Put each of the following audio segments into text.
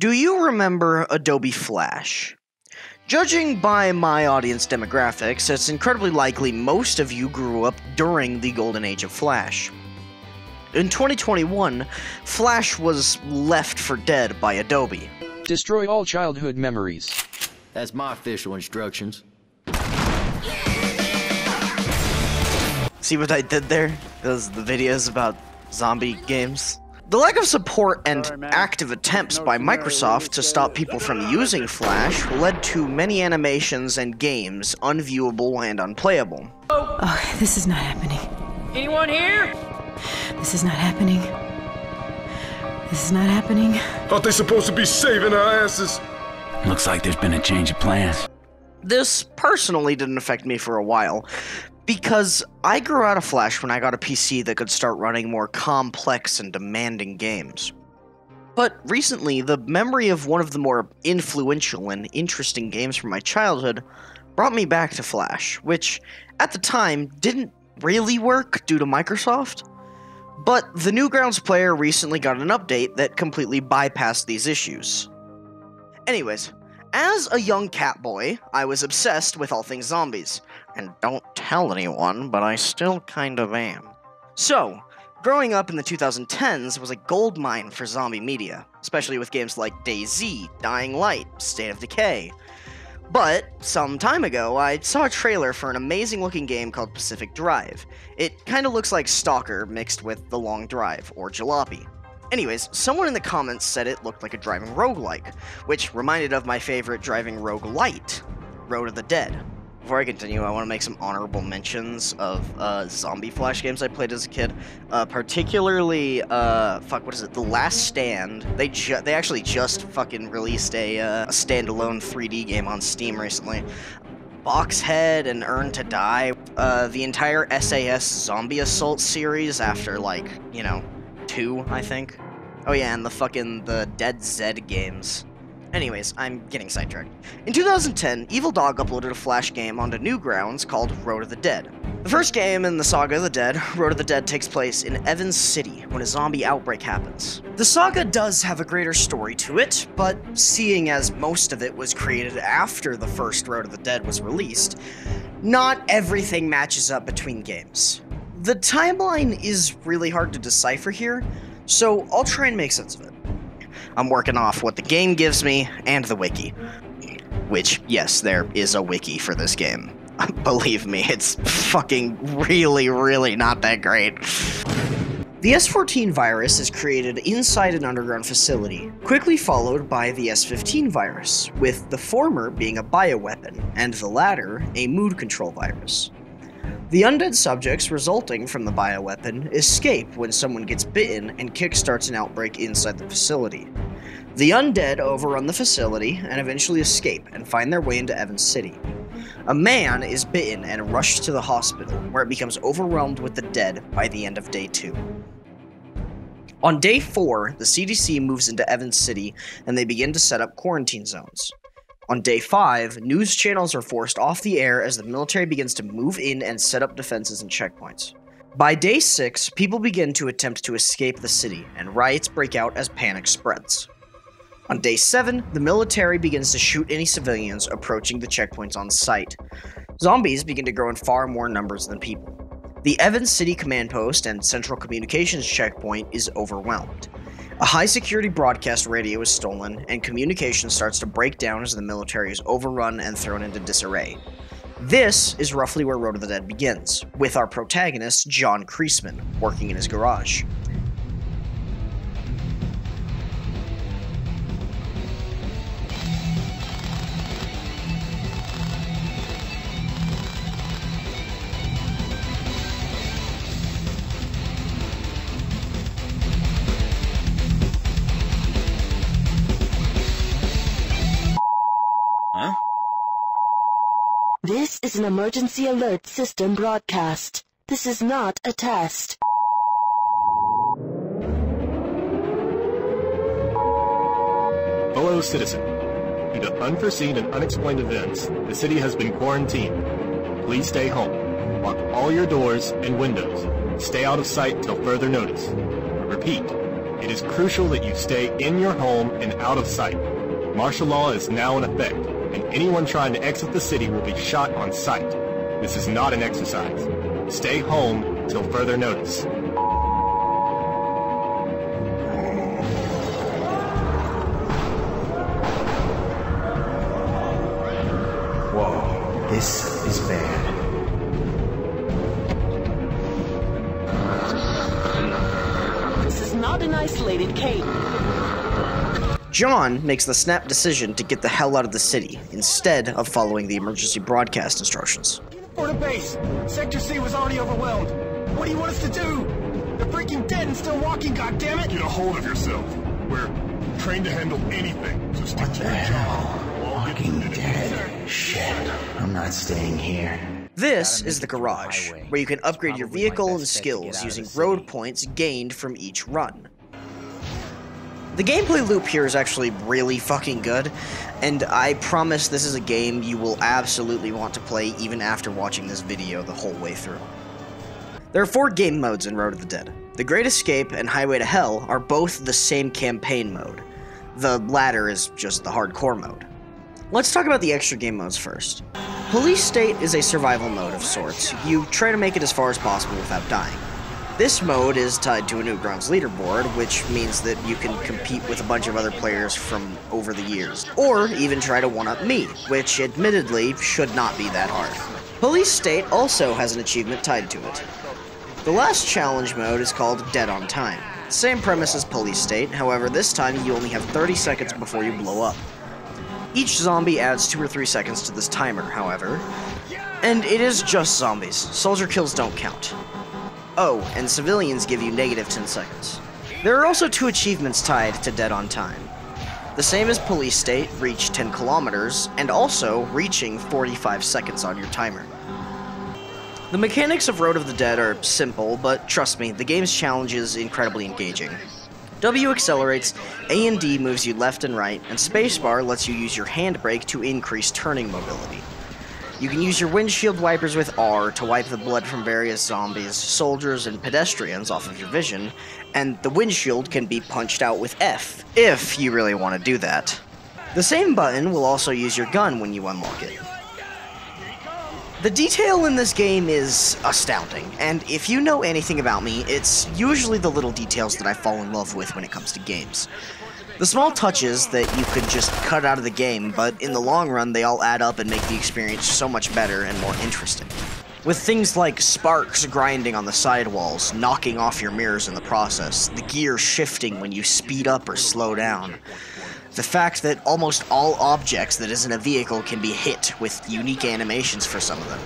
Do you remember Adobe Flash? Judging by my audience demographics, it's incredibly likely most of you grew up during the golden age of Flash. In 2021, Flash was left for dead by Adobe. Destroy all childhood memories. That's my official instructions. See what I did there? Those the videos about zombie games. The lack of support and active attempts by Microsoft to stop people from using Flash led to many animations and games unviewable and unplayable. Oh, this is not happening. Anyone here? This is not happening. This is not happening. Aren't they supposed to be saving our asses? Looks like there's been a change of plans. This personally didn't affect me for a while, because I grew out of Flash when I got a PC that could start running more complex and demanding games. But recently, the memory of one of the more influential and interesting games from my childhood brought me back to Flash, which, at the time, didn't really work due to Microsoft. But the Newgrounds player recently got an update that completely bypassed these issues. Anyways, as a young cat boy, I was obsessed with all things zombies. And don't tell anyone, but I still kind of am. So, growing up in the 2010s was a goldmine for zombie media, especially with games like Day Z, Dying Light, State of Decay. But, some time ago, I saw a trailer for an amazing-looking game called Pacific Drive. It kind of looks like Stalker mixed with The Long Drive, or Jalopy. Anyways, someone in the comments said it looked like a driving roguelike, which reminded of my favorite driving roguelite, Road of the Dead. Before I continue, I want to make some honorable mentions of zombie Flash games I played as a kid. Particularly, The Last Stand. They actually just fucking released a standalone 3D game on Steam recently. Boxhead and Earn to Die. The entire SAS Zombie Assault series after, like, you know, 2, I think. Oh yeah, and the Dead Z games. Anyways, I'm getting sidetracked. In 2010, Evil Dog uploaded a Flash game onto Newgrounds called Road of the Dead. The first game in the saga of the Dead, Road of the Dead, takes place in Evans City when a zombie outbreak happens. The saga does have a greater story to it, but seeing as most of it was created after the first Road of the Dead was released, not everything matches up between games. The timeline is really hard to decipher here, so I'll try and make sense of it. I'm working off what the game gives me and the wiki. Which, yes, there is a wiki for this game. Believe me, it's fucking really, really not that great. The S-14 virus is created inside an underground facility, quickly followed by the S-15 virus, with the former being a bioweapon and the latter a mood control virus. The undead subjects resulting from the bioweapon escape when someone gets bitten and kickstarts an outbreak inside the facility. The undead overrun the facility and eventually escape and find their way into Evans City. A man is bitten and rushed to the hospital, where it becomes overwhelmed with the dead by the end of day 2. On day 4, the CDC moves into Evans City and they begin to set up quarantine zones. On day 5, news channels are forced off the air as the military begins to move in and set up defenses and checkpoints. By day 6, people begin to attempt to escape the city, and riots break out as panic spreads. On day 7, the military begins to shoot any civilians approaching the checkpoints on sight. Zombies begin to grow in far more numbers than people. The Evans City Command Post and Central Communications Checkpoint is overwhelmed. A high-security broadcast radio is stolen, and communication starts to break down as the military is overrun and thrown into disarray. This is roughly where Road of the Dead begins, with our protagonist, John Creasman, working in his garage. This is an emergency alert system broadcast. This is not a test. Hello, citizen. Due to unforeseen and unexplained events, the city has been quarantined. Please stay home. Lock all your doors and windows. Stay out of sight till further notice. Repeat, it is crucial that you stay in your home and out of sight. Martial law is now in effect, and anyone trying to exit the city will be shot on sight. This is not an exercise. Stay home till further notice. Whoa, this is bad. An isolated cave. John makes the snap decision to get the hell out of the city instead of following the emergency broadcast instructions. For the base, Sector C was already overwhelmed. What do you want us to do? They're freaking dead and still walking. Goddammit! Get a hold of yourself. We're trained to handle anything. Just what the hell? Walking dead. Shit. I'm not staying here. This is the garage, where you can upgrade your vehicle and skills using road points gained from each run. The gameplay loop here is actually really fucking good, and I promise this is a game you will absolutely want to play even after watching this video the whole way through. There are 4 game modes in Road of the Dead. The Great Escape and Highway to Hell are both the same campaign mode. The latter is just the hardcore mode. Let's talk about the extra game modes first. Police State is a survival mode of sorts. You try to make it as far as possible without dying. This mode is tied to a Newgrounds leaderboard, which means that you can compete with a bunch of other players from over the years, or even try to one-up me, which admittedly should not be that hard. Police State also has an achievement tied to it. The last challenge mode is called Dead on Time. Same premise as Police State, however this time you only have 30 seconds before you blow up. Each zombie adds 2 or 3 seconds to this timer, however, and it is just zombies. Soldier kills don't count. Oh, and civilians give you -10 seconds. There are also 2 achievements tied to Dead on Time. The same as Police State, reach 10 kilometers, and also reaching 45 seconds on your timer. The mechanics of Road of the Dead are simple, but trust me, the game's challenge is incredibly engaging. W accelerates, A and D moves you left and right, and spacebar lets you use your handbrake to increase turning mobility. You can use your windshield wipers with R to wipe the blood from various zombies, soldiers, and pedestrians off of your vision, and the windshield can be punched out with F, if you really want to do that. The same button will also use your gun when you unlock it. The detail in this game is astounding, and if you know anything about me, it's usually the little details that I fall in love with when it comes to games. The small touches that you could just cut out of the game, but in the long run they all add up and make the experience so much better and more interesting. With things like sparks grinding on the sidewalls, knocking off your mirrors in the process, the gear shifting when you speed up or slow down, the fact that almost all objects that isn't a vehicle can be hit with unique animations for some of them.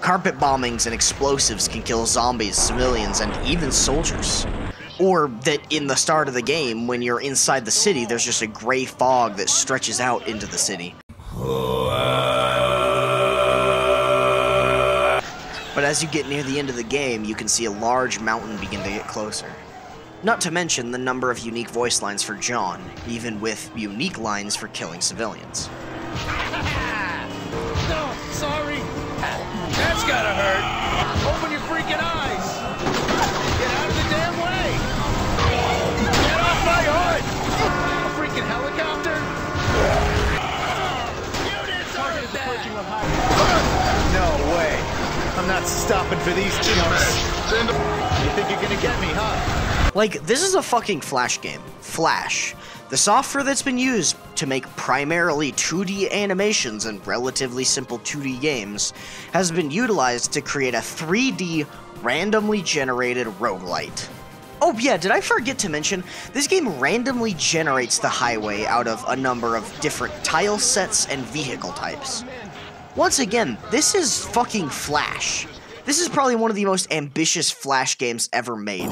Carpet bombings and explosives can kill zombies, civilians, and even soldiers. Or that in the start of the game, when you're inside the city, there's just a gray fog that stretches out into the city. But as you get near the end of the game, you can see a large mountain begin to get closer. Not to mention the number of unique voice lines for John, even with unique lines for killing civilians. No, sorry. That's gotta hurt. Open your freaking eyes. Get out of the damn way. Get off my hood. A freaking helicopter. You deserve that. No way. I'm not stopping for these jumps. You think you're gonna get me, huh? Like, this is a fucking Flash game. Flash. The software that's been used to make primarily 2D animations and relatively simple 2D games has been utilized to create a 3D randomly generated roguelite. Oh yeah, did I forget to mention, this game randomly generates the highway out of a number of different tile sets and vehicle types. Once again, this is fucking Flash. This is probably one of the most ambitious Flash games ever made.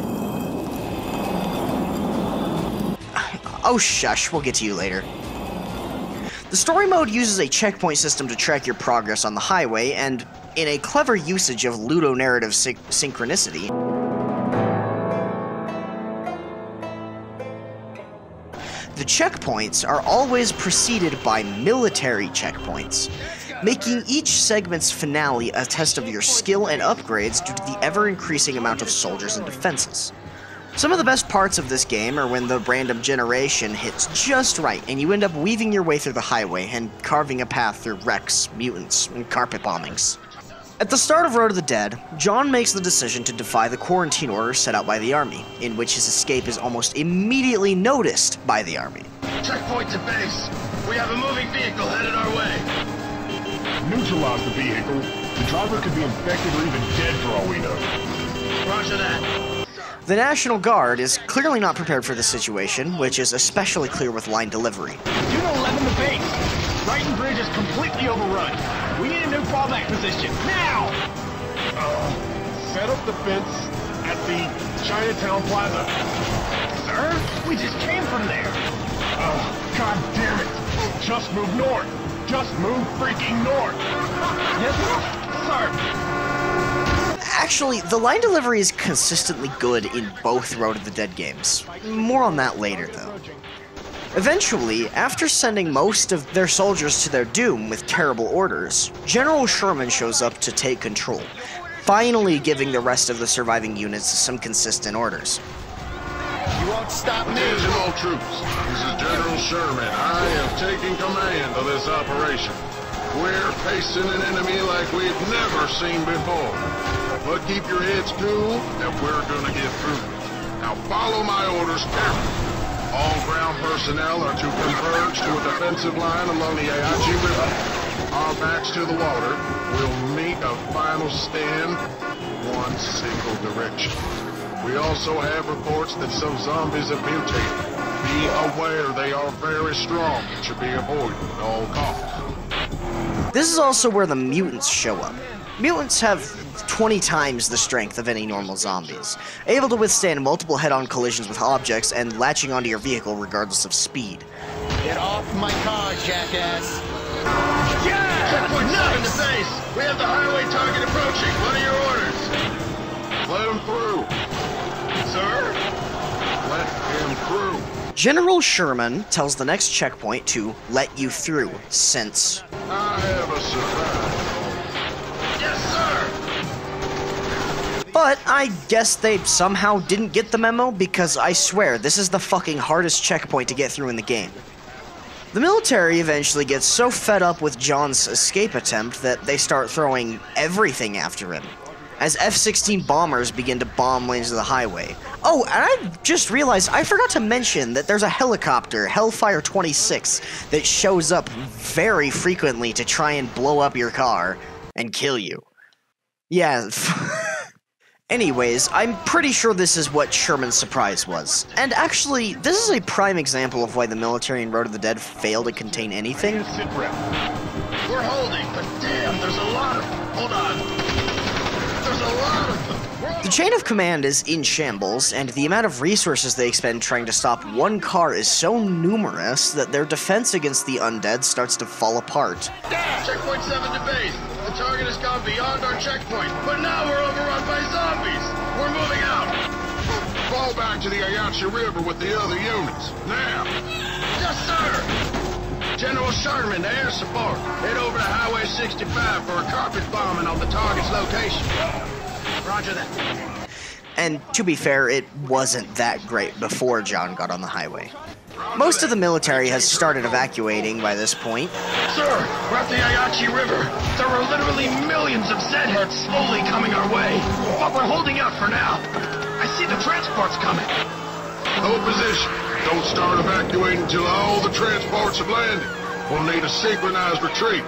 Oh shush, we'll get to you later. The story mode uses a checkpoint system to track your progress on the highway, and in a clever usage of ludonarrative synchronicity, the checkpoints are always preceded by military checkpoints, making each segment's finale a test of your skill and upgrades due to the ever-increasing amount of soldiers and defenses. Some of the best parts of this game are when the random generation hits just right and you end up weaving your way through the highway and carving a path through wrecks, mutants, and carpet bombings. At the start of Road of the Dead, John makes the decision to defy the quarantine order set out by the army, in which his escape is almost immediately noticed by the army. Checkpoint to base. We have a moving vehicle headed our way. Neutralize the vehicle. The driver could be infected or even dead for all we know. Roger that. The National Guard is clearly not prepared for this situation, which is especially clear with line delivery. Juno 11 to base. Brighton Bridge is completely overrun. We need a new fallback position, now! Set up the fence at the Chinatown Plaza. Sir? We just came from there. God damn it! Just move north! Just move freaking north! Yes, sir! Actually, the line delivery is consistently good in both Road of the Dead games. More on that later, though. Eventually, after sending most of their soldiers to their doom with terrible orders, General Sherman shows up to take control, finally giving the rest of the surviving units some consistent orders. You won't stop me! Attention all troops, this is General Sherman. I am taking command of this operation. We're facing an enemy like we've never seen before. But keep your heads cool, and we're gonna get through. Now follow my orders carefully. All ground personnel are to converge to a defensive line along the Aichi River. Our backs to the water. We'll make a final stand one single direction. We also have reports that some zombies have mutated. Be aware they are very strong and should be avoided at all costs. This is also where the mutants show up. Mutants have 20 times the strength of any normal zombies, able to withstand multiple head-on collisions with objects and latching onto your vehicle regardless of speed. Get off my car, jackass! Yeah! Checkpoint nice! In the base! We have the highway target approaching! What are your orders? Let him through! Sir? Let him through! General Sherman tells the next checkpoint to let you through, since... I have a surprise. Yes, sir! But I guess they somehow didn't get the memo, because I swear, this is the fucking hardest checkpoint to get through in the game. The military eventually gets so fed up with John's escape attempt that they start throwing everything after him, as F-16 bombers begin to bomb lanes of the highway. Oh, and I just realized I forgot to mention that there's a helicopter, Hellfire 26, that shows up very frequently to try and blow up your car and kill you. Yeah. Anyways, I'm pretty sure this is what Sherman's surprise was. And actually, this is a prime example of why the military in Road of the Dead fail to contain anything. We're holding, but damn, there's a lot of... Hold on. The chain of command is in shambles, and the amount of resources they expend trying to stop one car is so numerous that their defense against the undead starts to fall apart. Checkpoint 7 to base. The target has gone beyond our checkpoint, but now we're overrun by zombies. We're moving out. Fall back to the Aichi River with the other units. Now. Yes, sir. General Sherman, air support. Head over to Highway 65 for a carpet bombing on the target's location. Roger that. And to be fair, it wasn't that great before John got on the highway. Most of the military has started evacuating by this point. Sir, we're at the Aichi River. There are literally millions of Zedheads slowly coming our way, but we're holding out for now. I see the transports coming. Hold position. Don't start evacuating until all the transports have landed. We'll need a synchronized retreat.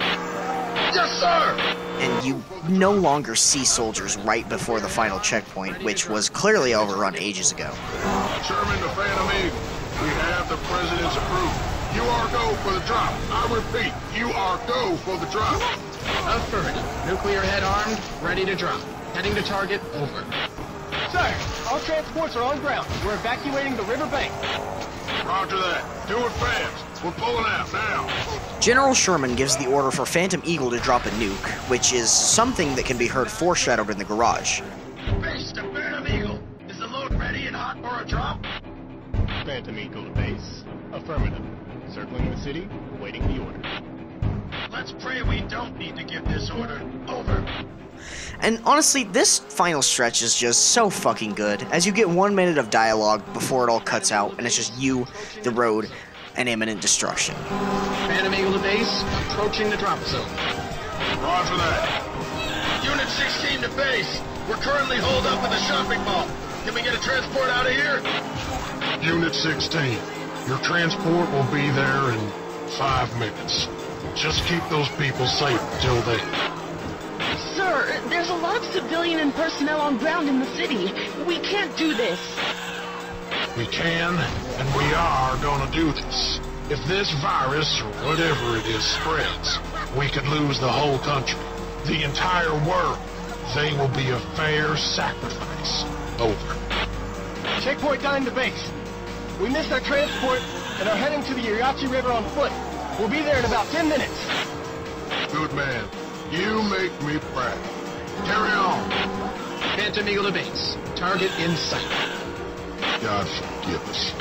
Yes, sir! And you no longer see soldiers right before the final checkpoint, which was clearly overrun ages ago. Sherman to Phantom Eagle, we have the President's approval. You are go for the drop. I repeat, you are go for the drop. Affirmative. Nuclear head armed, ready to drop. Heading to target, over. Sir, all transports are on ground. We're evacuating the riverbank. Roger that. Do it fast. We're pulling out now. General Sherman gives the order for Phantom Eagle to drop a nuke, which is something that can be heard foreshadowed in the garage. Base to Phantom Eagle. Is the load ready and hot for a drop? Phantom Eagle to base. Affirmative. Circling the city, awaiting the order. Let's Let's pray we don't need to give this order. Over. And honestly, this final stretch is just so fucking good, as you get 1 minute of dialogue before it all cuts out, and it's just you, the road, and imminent destruction. Phantom Eagle to base, approaching the drop zone. Roger that. Unit 16 to base. We're currently holed up in the shopping mall. Can we get a transport out of here? Unit 16, your transport will be there in 5 minutes. Just keep those people safe till then. Sir, there's a lot of civilian and personnel on ground in the city. We can't do this. We can, and we are gonna do this. If this virus, or whatever it is, spreads, we could lose the whole country. The entire world. They will be a fair sacrifice. Over. Checkpoint down to base. We missed our transport and are heading to the Aichi River on foot. We'll be there in about 10 minutes. Good man. You make me proud. Carry on. Phantom Eagle to base. Target in sight. God forgive us.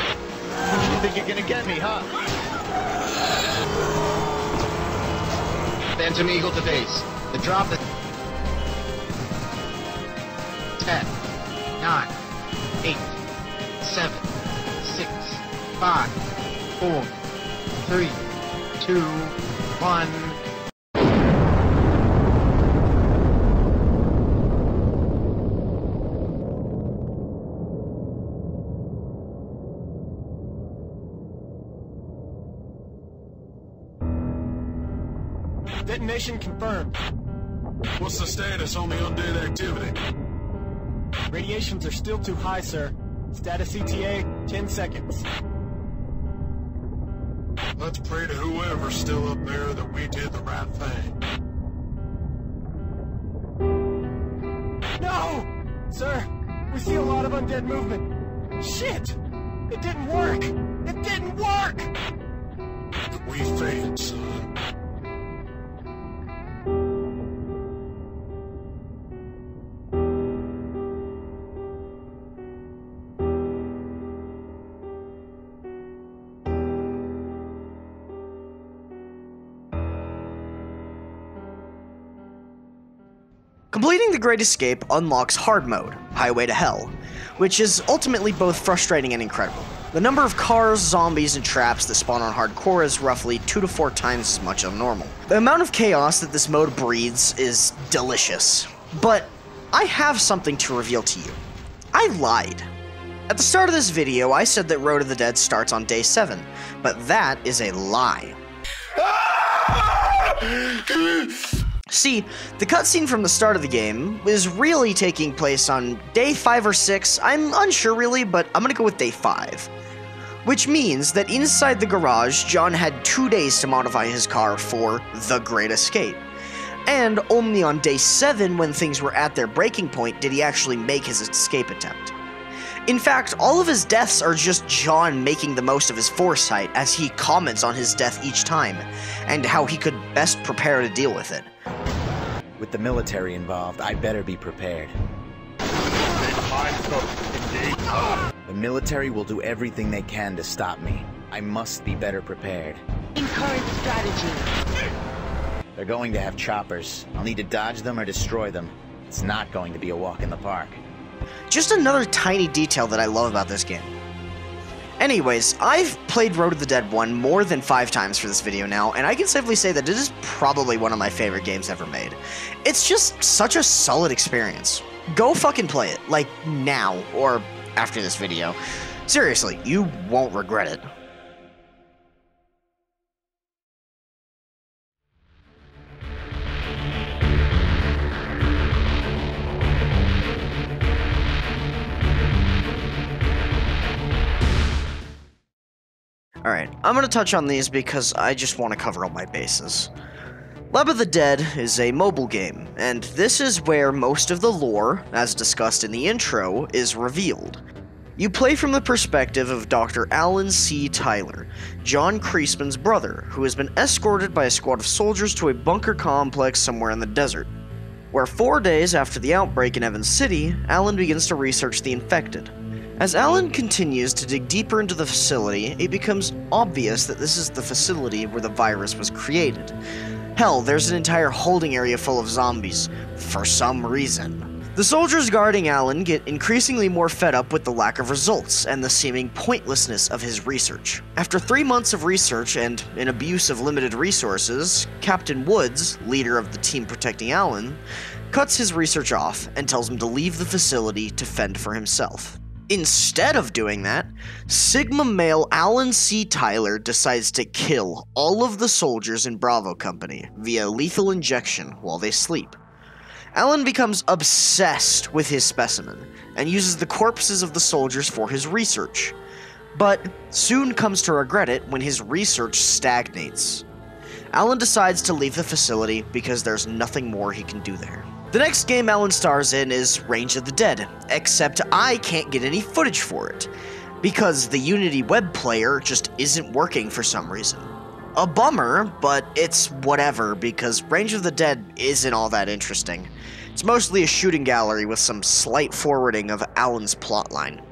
You think you're gonna get me, huh? Phantom Eagle to base. The drop that... 10, 9, 8, 7, 6, 5, 4, 3, 2, 1... Detonation confirmed. What's the status on the undead activity? Radiations are still too high, sir. Status ETA, 10 seconds. Let's pray to whoever's still up there that we did the right thing. No! Sir, we see a lot of undead movement. Shit! It didn't work! It didn't work! We failed, son. Completing the Great Escape unlocks Hard Mode, Highway to Hell, which is ultimately both frustrating and incredible. The number of cars, zombies, and traps that spawn on Hardcore is roughly 2 to 4 times as much as normal. The amount of chaos that this mode breeds is delicious. But I have something to reveal to you. I lied. At the start of this video, I said that Road of the Dead starts on Day 7, but that is a lie. See, the cutscene from the start of the game is really taking place on day 5 or 6, I'm unsure really, but I'm gonna go with day 5. Which means that inside the garage, John had 2 days to modify his car for the Great Escape. And only on day 7, when things were at their breaking point, did he actually make his escape attempt. In fact, all of his deaths are just John making the most of his foresight as he comments on his death each time, and how he could best prepare to deal with it. With the military involved, I better be prepared. The military will do everything they can to stop me. I must be better prepared. Encourage strategy. They're going to have choppers. I'll need to dodge them or destroy them. It's not going to be a walk in the park. Just another tiny detail that I love about this game. Anyways, I've played Road of the Dead 1 more than 5 times for this video now, and I can safely say that it is probably one of my favorite games ever made. It's just such a solid experience. Go fucking play it, like now, or after this video. Seriously, you won't regret it. Alright, I'm gonna touch on these because I just want to cover all my bases. Lab of the Dead is a mobile game, and this is where most of the lore, as discussed in the intro, is revealed. You play from the perspective of Dr. Alan C. Tyler, John Creasman's brother, who has been escorted by a squad of soldiers to a bunker complex somewhere in the desert, where 4 days after the outbreak in Evans City, Alan begins to research the infected. As Alan continues to dig deeper into the facility, it becomes obvious that this is the facility where the virus was created, Hell, there's an entire holding area full of zombies. For some reason. The soldiers guarding Alan get increasingly more fed up with the lack of results and the seeming pointlessness of his research. After 3 months of research and an abuse of limited resources, Captain Woods, leader of the team protecting Alan, cuts his research off and tells him to leave the facility to fend for himself. Instead of doing that, Sigma male Alan C. Tyler decides to kill all of the soldiers in Bravo Company via lethal injection while they sleep. Alan becomes obsessed with his specimen and uses the corpses of the soldiers for his research, but soon comes to regret it when his research stagnates. Alan decides to leave the facility because there's nothing more he can do there. The next game Alan stars in is Range of the Dead, except I can't get any footage for it, because the Unity web player just isn't working for some reason. A bummer, but it's whatever, because Range of the Dead isn't all that interesting. It's mostly a shooting gallery with some slight forwarding of Alan's plotline.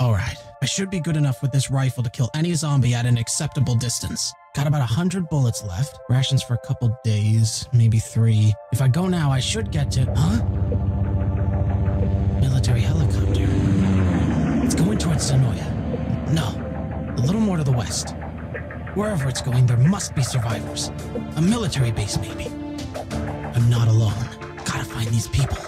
Alright, I should be good enough with this rifle to kill any zombie at an acceptable distance. Got about 100 bullets left, rations for a couple days, maybe 3. If I go now, I should get to... Huh? Military helicopter. It's going towards Senoia. No, a little more to the west. Wherever it's going, there must be survivors. A military base, maybe. I'm not alone. Gotta find these people.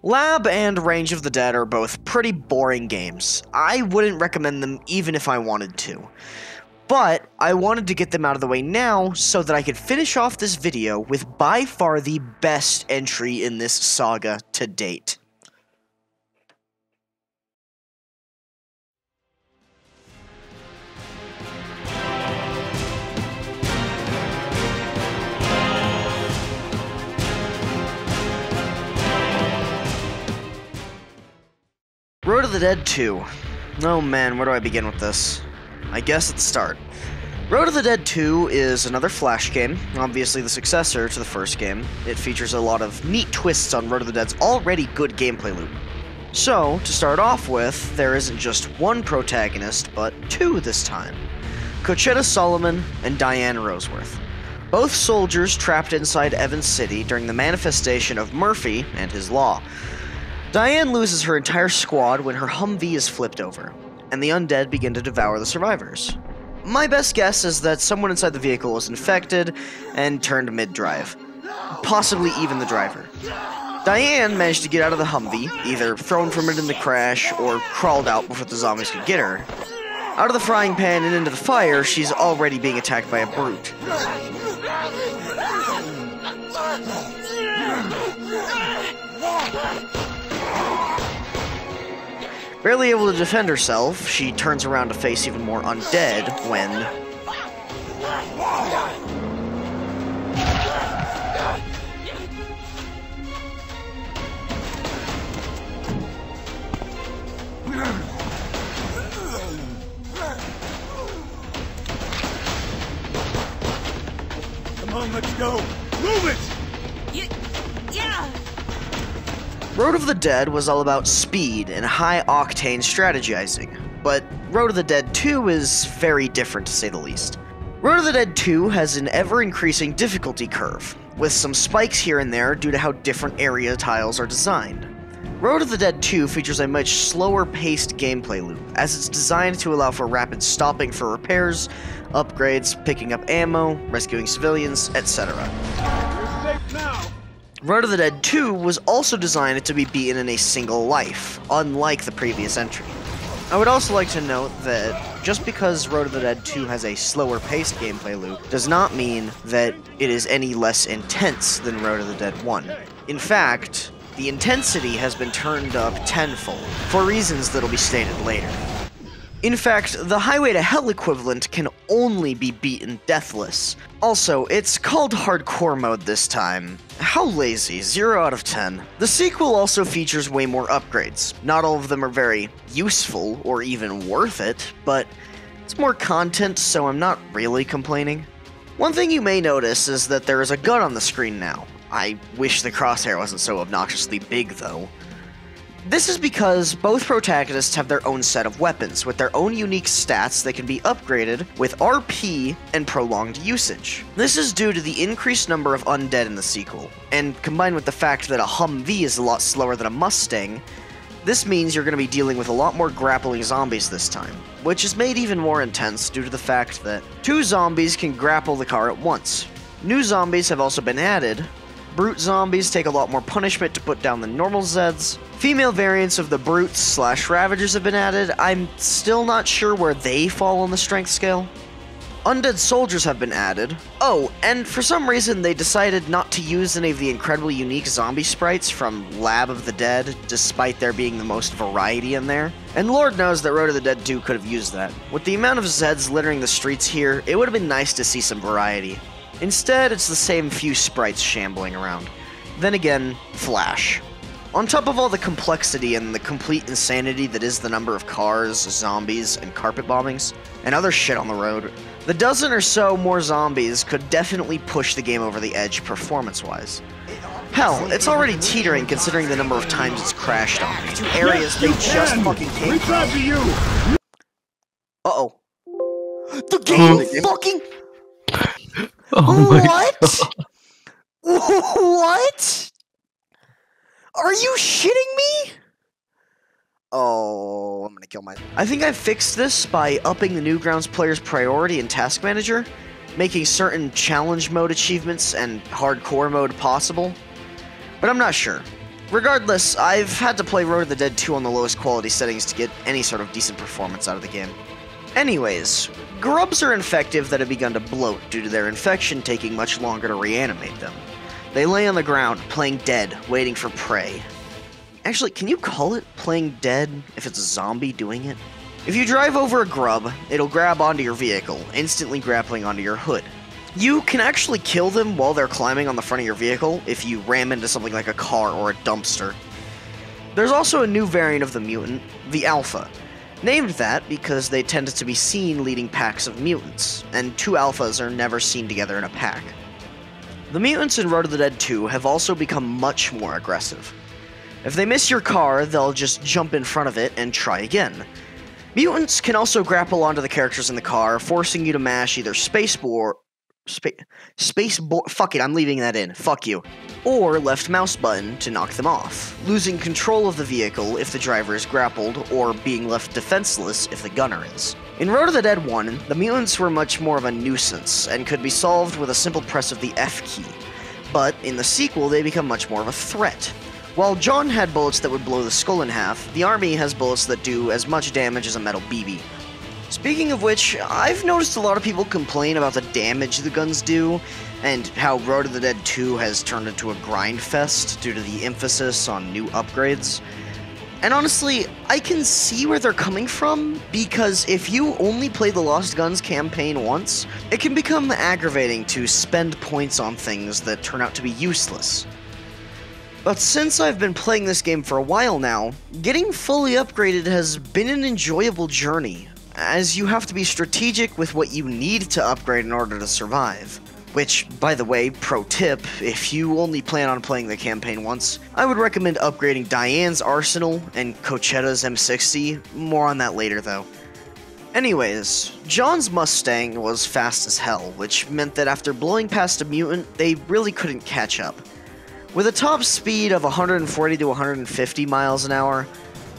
Lab and Range of the Dead are both pretty boring games. I wouldn't recommend them even if I wanted to. But I wanted to get them out of the way now so that I could finish off this video with by far the best entry in this saga to date. Road of the Dead 2. Oh man, where do I begin with this? I guess at the start. Road of the Dead 2 is another Flash game, obviously the successor to the first game. It features a lot of neat twists on Road of the Dead's already good gameplay loop. So, to start off with, there isn't just one protagonist, but 2 this time. Cochetta Solomon and Diane Roseworth. Both soldiers trapped inside Evans City during the manifestation of Murphy and his law. Diane loses her entire squad when her Humvee is flipped over, and the undead begin to devour the survivors. My best guess is that someone inside the vehicle was infected and turned mid-drive, possibly even the driver. Diane managed to get out of the Humvee, either thrown from it in the crash or crawled out before the zombies could get her. Out of the frying pan and into the fire, she's already being attacked by a brute. Barely able to defend herself, she turns around to face even more undead when... Come on, let's go! Move it! Yeah! Road of the Dead was all about speed and high-octane strategizing, but Road of the Dead 2 is very different, to say the least. Road of the Dead 2 has an ever-increasing difficulty curve, with some spikes here and there due to how different area tiles are designed. Road of the Dead 2 features a much slower-paced gameplay loop, as it's designed to allow for rapid stopping for repairs, upgrades, picking up ammo, rescuing civilians, etc. You're safe now! Road of the Dead 2 was also designed to be beaten in a single life, unlike the previous entry. I would also like to note that just because Road of the Dead 2 has a slower-paced gameplay loop does not mean that it is any less intense than Road of the Dead 1. In fact, the intensity has been turned up tenfold, for reasons that'll be stated later. In fact, the Highway to Hell equivalent can only be beaten deathless. Also, it's called Hardcore Mode this time. How lazy, 0 out of 10. The sequel also features way more upgrades. Not all of them are very useful or even worth it, but it's more content, so I'm not really complaining. One thing you may notice is that there is a gun on the screen now. I wish the crosshair wasn't so obnoxiously big, though. This is because both protagonists have their own set of weapons, with their own unique stats that can be upgraded with RP and prolonged usage. This is due to the increased number of undead in the sequel, and combined with the fact that a Humvee is a lot slower than a Mustang, this means you're going to be dealing with a lot more grappling zombies this time, which is made even more intense due to the fact that 2 zombies can grapple the car at once. New zombies have also been added. Brute zombies take a lot more punishment to put down the normal Zeds. Female variants of the Brutes / Ravagers have been added. I'm still not sure where they fall on the strength scale. Undead soldiers have been added. Oh, and for some reason they decided not to use any of the incredibly unique zombie sprites from Lab of the Dead, despite there being the most variety in there. And Lord knows that Road of the Dead 2 could have used that. With the amount of Zeds littering the streets here, it would have been nice to see some variety. Instead, it's the same few sprites shambling around. Then again, Flash. On top of all the complexity and the complete insanity that is the number of cars, zombies, and carpet bombings, and other shit on the road, the dozen or so more zombies could definitely push the game over the edge performance-wise. Hell, it's already teetering considering the number of times it's crashed on me. Areas they just fucking came from. Uh-oh. The game fucking... Oh my God. What? Are you shitting me? Oh, I'm gonna kill my... I think I fixed this by upping the Newgrounds player's priority in Task Manager, making certain Challenge Mode achievements and Hardcore Mode possible, but I'm not sure. Regardless, I've had to play Road of the Dead 2 on the lowest quality settings to get any sort of decent performance out of the game. Anyways, grubs are infective that have begun to bloat due to their infection taking much longer to reanimate them. They lay on the ground, playing dead, waiting for prey. Actually, can you call it playing dead if it's a zombie doing it? If you drive over a grub, it'll grab onto your vehicle, instantly grappling onto your hood. You can actually kill them while they're climbing on the front of your vehicle if you ram into something like a car or a dumpster. There's also a new variant of the mutant, the Alpha. Named that because they tended to be seen leading packs of mutants, and 2 alphas are never seen together in a pack. The mutants in Road of the Dead 2 have also become much more aggressive. If they miss your car, they'll just jump in front of it and try again. Mutants can also grapple onto the characters in the car, forcing you to mash either fuck it, I'm leaving that in, fuck you, or left mouse button to knock them off, losing control of the vehicle if the driver is grappled, or being left defenseless if the gunner is. In Road of the Dead 1, the mutants were much more of a nuisance, and could be solved with a simple press of the F key, but in the sequel they become much more of a threat. While John had bullets that would blow the skull in half, the army has bullets that do as much damage as a metal BB. Speaking of which, I've noticed a lot of people complain about the damage the guns do, and how Road of the Dead 2 has turned into a grind fest due to the emphasis on new upgrades. And honestly, I can see where they're coming from, because if you only play the Lost Guns campaign once, it can become aggravating to spend points on things that turn out to be useless. But since I've been playing this game for a while now, getting fully upgraded has been an enjoyable journey, as you have to be strategic with what you need to upgrade in order to survive. Which, by the way, pro tip, if you only plan on playing the campaign once, I would recommend upgrading Diane's Arsenal and Cochetta's M60, more on that later though. Anyways, John's Mustang was fast as hell, which meant that after blowing past a mutant, they really couldn't catch up. With a top speed of 140 to 150 miles an hour,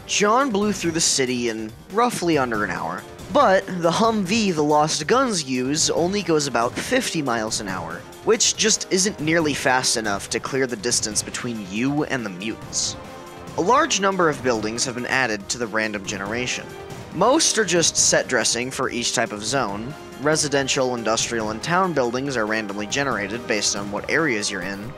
John blew through the city in roughly under an hour, but the Humvee the Lost Guns use only goes about 50 miles an hour, which just isn't nearly fast enough to clear the distance between you and the mutants. A large number of buildings have been added to the random generation. Most are just set dressing for each type of zone. Residential, industrial, and town buildings are randomly generated based on what areas you're in.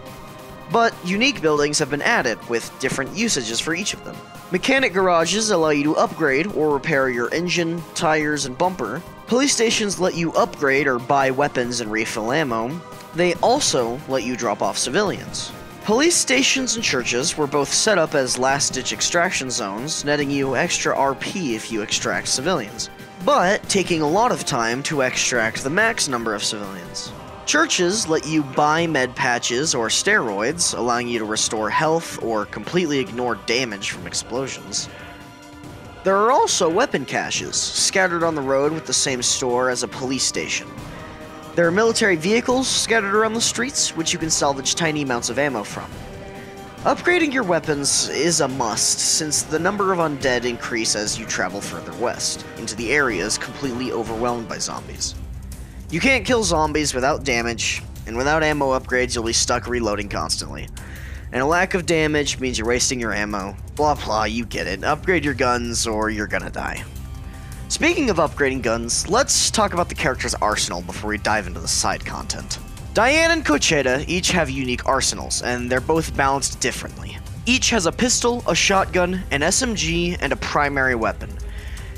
but unique buildings have been added with different usages for each of them. Mechanic garages allow you to upgrade or repair your engine, tires, and bumper. Police stations let you upgrade or buy weapons and refill ammo. They also let you drop off civilians. Police stations and churches were both set up as last-ditch extraction zones, netting you extra RP if you extract civilians, but taking a lot of time to extract the max number of civilians. Churches let you buy med patches or steroids, allowing you to restore health or completely ignore damage from explosions. There are also weapon caches, scattered on the road with the same store as a police station. There are military vehicles scattered around the streets, which you can salvage tiny amounts of ammo from. Upgrading your weapons is a must, since the number of undead increase as you travel further west, into the areas completely overwhelmed by zombies. You can't kill zombies without damage, and without ammo upgrades you'll be stuck reloading constantly. And a lack of damage means you're wasting your ammo. Blah blah, you get it. Upgrade your guns or you're gonna die. Speaking of upgrading guns, let's talk about the character's arsenal before we dive into the side content. Diane and Cochetta each have unique arsenals, and they're both balanced differently. Each has a pistol, a shotgun, an SMG, and a primary weapon,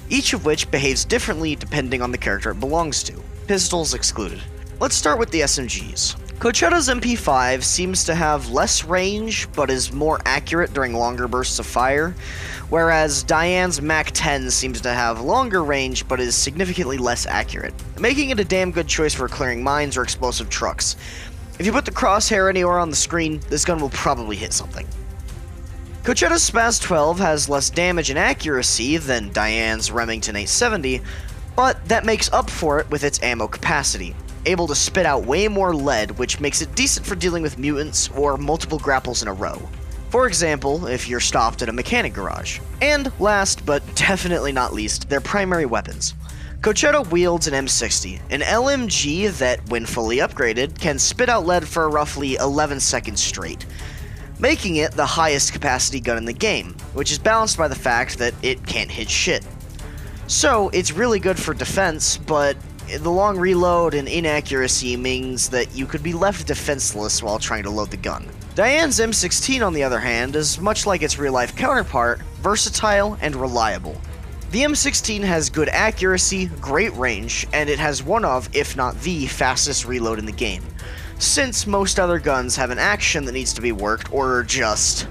each of which behaves differently depending on the character it belongs to, pistols excluded. Let's start with the SMGs. Cochetta's MP5 seems to have less range, but is more accurate during longer bursts of fire, whereas Diane's MAC-10 seems to have longer range, but is significantly less accurate, making it a damn good choice for clearing mines or explosive trucks. If you put the crosshair anywhere on the screen, this gun will probably hit something. Cochetta's SPAS-12 has less damage and accuracy than Diane's Remington 870, but that makes up for it with its ammo capacity, able to spit out way more lead, which makes it decent for dealing with mutants or multiple grapples in a row. For example, if you're stopped at a mechanic garage. And last, but definitely not least, their primary weapons. Cochetta wields an M60, an LMG that, when fully upgraded, can spit out lead for roughly 11 seconds straight, making it the highest capacity gun in the game, which is balanced by the fact that it can't hit shit. So, it's really good for defense, but the long reload and inaccuracy means that you could be left defenseless while trying to load the gun. Diane's M16, on the other hand, is much like its real-life counterpart, versatile and reliable. The M16 has good accuracy, great range, and it has one of, if not the, fastest reload in the game, since most other guns have an action that needs to be worked or just...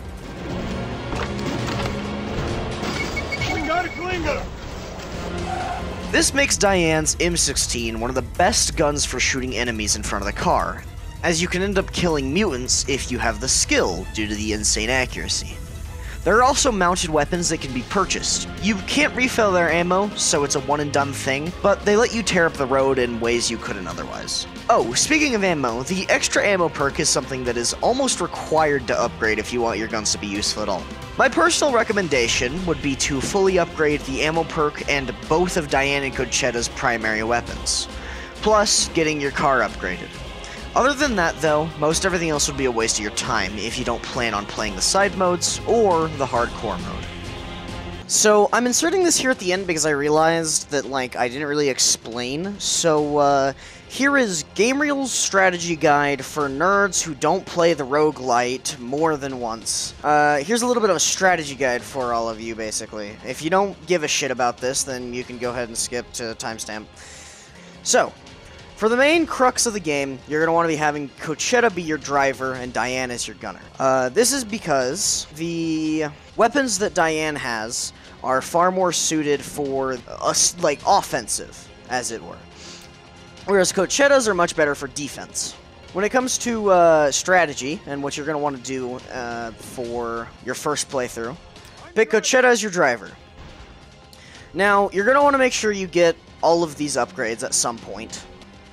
This makes Diane's M16 one of the best guns for shooting enemies in front of the car, as you can end up killing mutants if you have the skill due to the insane accuracy. There are also mounted weapons that can be purchased. You can't refill their ammo, so it's a one and done thing, but they let you tear up the road in ways you couldn't otherwise. Oh, speaking of ammo, the extra ammo perk is something that is almost required to upgrade if you want your guns to be useful at all. My personal recommendation would be to fully upgrade the ammo perk and both of Diane and Cochetta's primary weapons, plus getting your car upgraded. Other than that though, most everything else would be a waste of your time if you don't plan on playing the side modes or the hardcore mode. So I'm inserting this here at the end because I realized that I didn't really explain, so here is GameReel's strategy guide for nerds who don't play the roguelite more than once. Here's a little bit of a strategy guide for all of you, basically. If you don't give a shit about this, then you can go ahead and skip to timestamp. So, for the main crux of the game, you're going to want to be having Cochetta be your driver and Diane as your gunner. This is because the weapons that Diane has are far more suited for, offensive, as it were, whereas Cochetta's are much better for defense. When it comes to strategy and what you're going to want to do for your first playthrough, pick Cochetta as your driver. Now, you're going to want to make sure you get all of these upgrades at some point,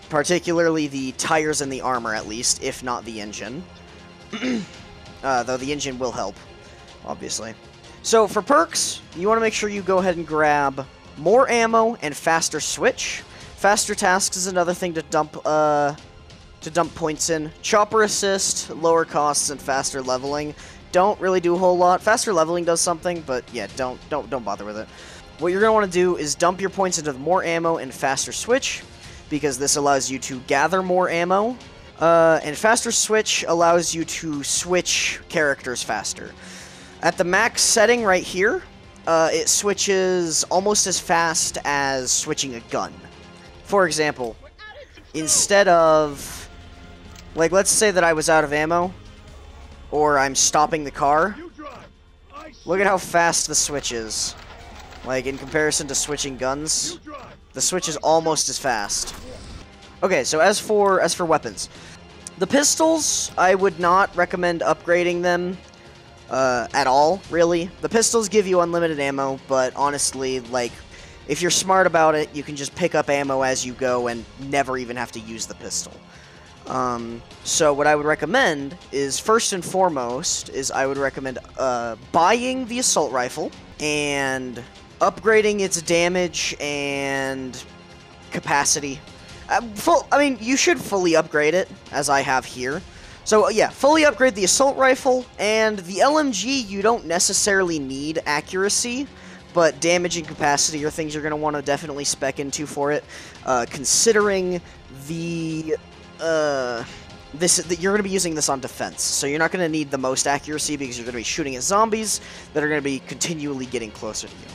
particularly the tires and the armor at least, if not the engine. Though the engine will help, obviously. So for perks, you want to make sure you go ahead and grab more ammo and faster switch. Faster tasks is another thing to dump points in. Chopper assist, lower costs, and faster leveling. Don't really do a whole lot. Faster leveling does something, but yeah, don't bother with it. What you're gonna want to do is dump your points into the more ammo and faster switch, because this allows you to gather more ammo, And faster switch allows you to switch characters faster. At the max setting right here, it switches almost as fast as switching a gun. For example, instead of, like, let's say that I was out of ammo, or I'm stopping the car. Look at how fast the switch is. Like, in comparison to switching guns, the switch is almost as fast. Okay, so as for weapons, the pistols, I would not recommend upgrading them at all, really. The pistols give you unlimited ammo, but honestly, like, if you're smart about it, you can just pick up ammo as you go and never even have to use the pistol. So what I would recommend is, first and foremost, is I would recommend buying the assault rifle and upgrading its damage and capacity. I mean, you should fully upgrade it, as I have here. So, yeah, fully upgrade the assault rifle, and the LMG, you don't necessarily need accuracy, but damage and capacity are things you're going to want to definitely spec into for it, considering the... you're going to be using this on defense, so you're not going to need the most accuracy because you're going to be shooting at zombies that are going to be continually getting closer to you.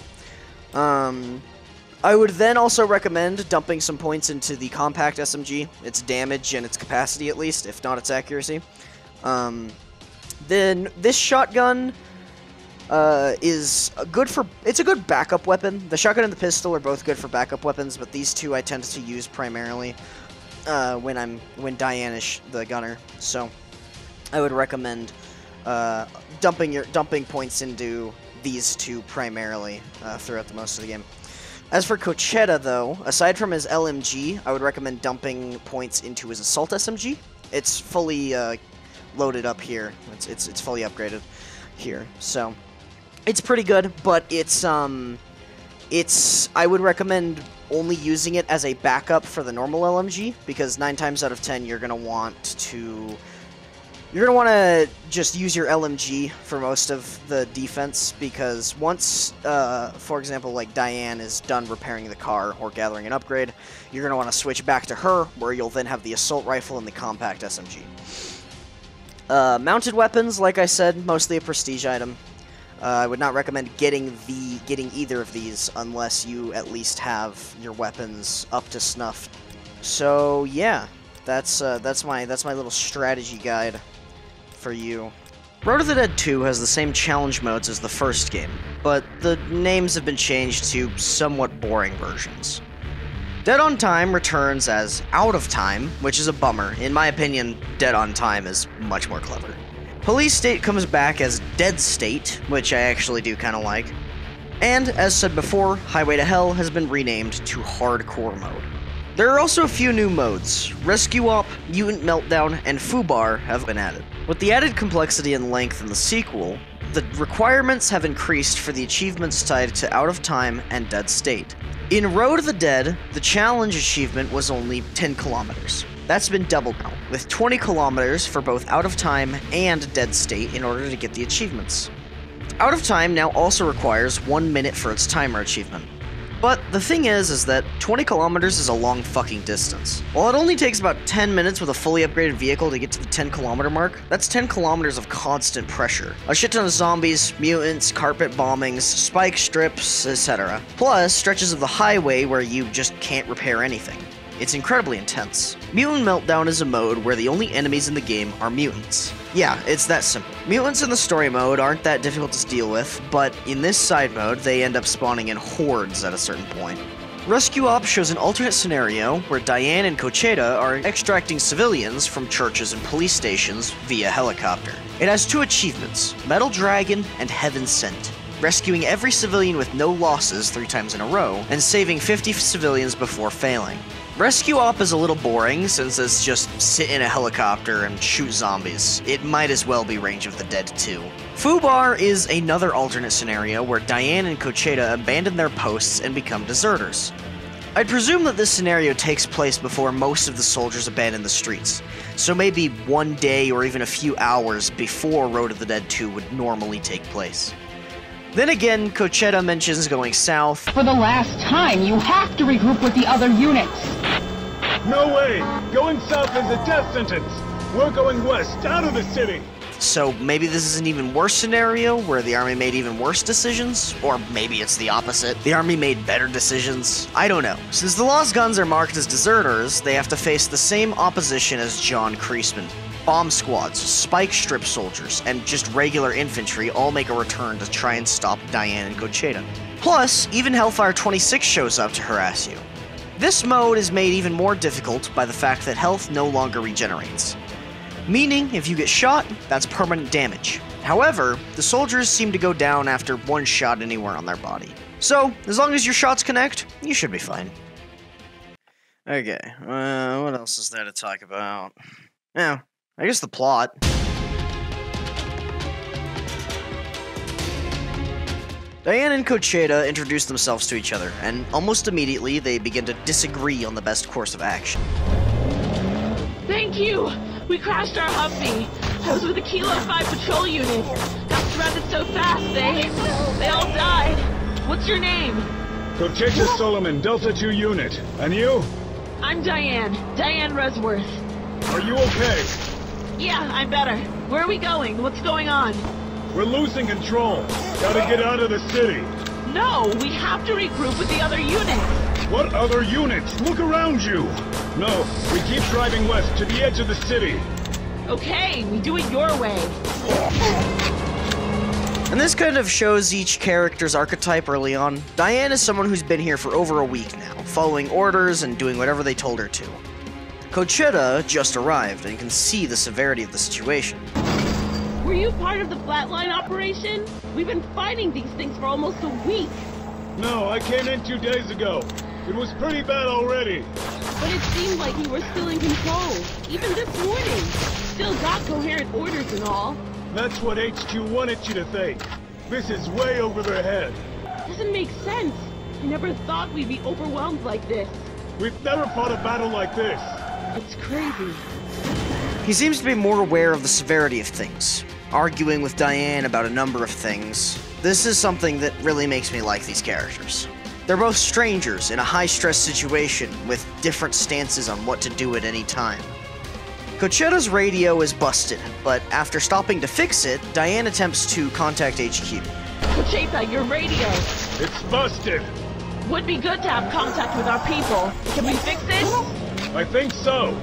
I would then also recommend dumping some points into the compact SMG, its damage and its capacity at least, if not its accuracy. Then this shotgun is good for, it's a good backup weapon. The shotgun and the pistol are both good for backup weapons, but these two I tend to use primarily when Diane is the gunner. So I would recommend dumping points into these two primarily throughout the most of the game. As for Cochetta, though, aside from his LMG, I would recommend dumping points into his assault SMG. It's fully loaded up here. It's fully upgraded here, so it's pretty good. But it's I would recommend only using it as a backup for the normal LMG, because 9 times out of 10 you're gonna want to just use your LMG for most of the defense, because once, for example, like Diane is done repairing the car or gathering an upgrade, you're gonna want to switch back to her, where you'll then have the assault rifle and the compact SMG. Mounted weapons, like I said, mostly a prestige item. I would not recommend getting either of these unless you at least have your weapons up to snuff. So yeah, that's my little strategy guide for you. Road of the Dead 2 has the same challenge modes as the first game, but the names have been changed to somewhat boring versions. Dead on Time returns as Out of Time, which is a bummer. In my opinion, Dead on Time is much more clever. Police State comes back as Dead State, which I actually do kind of like. And, as said before, Highway to Hell has been renamed to Hardcore Mode. There are also a few new modes. Rescue Op, Mutant Meltdown, and Fubar have been added. With the added complexity and length in the sequel, the requirements have increased for the achievements tied to Out of Time and Dead State. In Road of the Dead, the challenge achievement was only 10 kilometers. That's been doubled now, with 20 kilometers for both Out of Time and Dead State in order to get the achievements. Out of Time now also requires 1 minute for its timer achievement. But the thing is that 20 kilometers is a long fucking distance. While it only takes about 10 minutes with a fully upgraded vehicle to get to the 10 kilometer mark, that's 10 kilometers of constant pressure. A shit ton of zombies, mutants, carpet bombings, spike strips, etc. Plus, stretches of the highway where you just can't repair anything. It's incredibly intense. Mutant Meltdown is a mode where the only enemies in the game are mutants. Yeah, it's that simple. Mutants in the story mode aren't that difficult to deal with, but in this side mode, they end up spawning in hordes at a certain point. Rescue Op shows an alternate scenario where Diane and Cochetta are extracting civilians from churches and police stations via helicopter. It has 2 achievements, Metal Dragon and Heaven Sent. Rescuing every civilian with no losses 3 times in a row, and saving 50 civilians before failing. Rescue Op is a little boring, since it's just sit in a helicopter and shoot zombies. It might as well be Range of the Dead 2. Fubar is another alternate scenario where Diane and Cochetta abandon their posts and become deserters. I'd presume that this scenario takes place before most of the soldiers abandon the streets, so maybe one day or even a few hours before Road of the Dead 2 would normally take place. Then again, Cochetta mentions going south. For the last time, you have to regroup with the other units. No way! Going south is a death sentence! We're going west, out of the city! So maybe this is an even worse scenario, where the army made even worse decisions? Or maybe it's the opposite. The army made better decisions? I don't know. Since the Lost Guns are marked as deserters, they have to face the same opposition as John Creasman. Bomb squads, spike strip soldiers, and just regular infantry all make a return to try and stop Diane and Cochetta. Plus, even Hellfire 26 shows up to harass you. This mode is made even more difficult by the fact that health no longer regenerates. Meaning, if you get shot, that's permanent damage. However, the soldiers seem to go down after one shot anywhere on their body. So, as long as your shots connect, you should be fine. Okay, what else is there to talk about? Now, I guess the plot. Diane and Cochetta introduce themselves to each other, and almost immediately they begin to disagree on the best course of action. Thank you! We crashed our Humvee. I was with a Kilo-5 patrol unit. Got surrounded so fast, they all died. What's your name? Cochetta Solomon, Delta 2 unit. And you? I'm Diane Roseworth. Are you okay? Yeah, I'm better. Where are we going? What's going on? We're losing control. Gotta get out of the city. No, we have to regroup with the other units. What other units? Look around you! No, we keep driving west to the edge of the city. Okay, we do it your way. And this kind of shows each character's archetype early on. Diane is someone who's been here for over a week now, following orders and doing whatever they told her to. Cochetta just arrived and can see the severity of the situation. Were you part of the flatline operation? We've been fighting these things for almost a week. No, I came in 2 days ago. It was pretty bad already. But it seemed like you were still in control. Even this morning. Still got coherent orders and all. That's what HQ wanted you to think. This is way over their head. Doesn't make sense. I never thought we'd be overwhelmed like this. We've never fought a battle like this. It's crazy. He seems to be more aware of the severity of things, arguing with Diane about a number of things. This is something that really makes me like these characters. They're both strangers in a high-stress situation with different stances on what to do at any time. Cochetta's radio is busted, but after stopping to fix it, Diane attempts to contact HQ. Cochetta, your radio! It's busted! Would be good to have contact with our people. Can we fix it? I think so.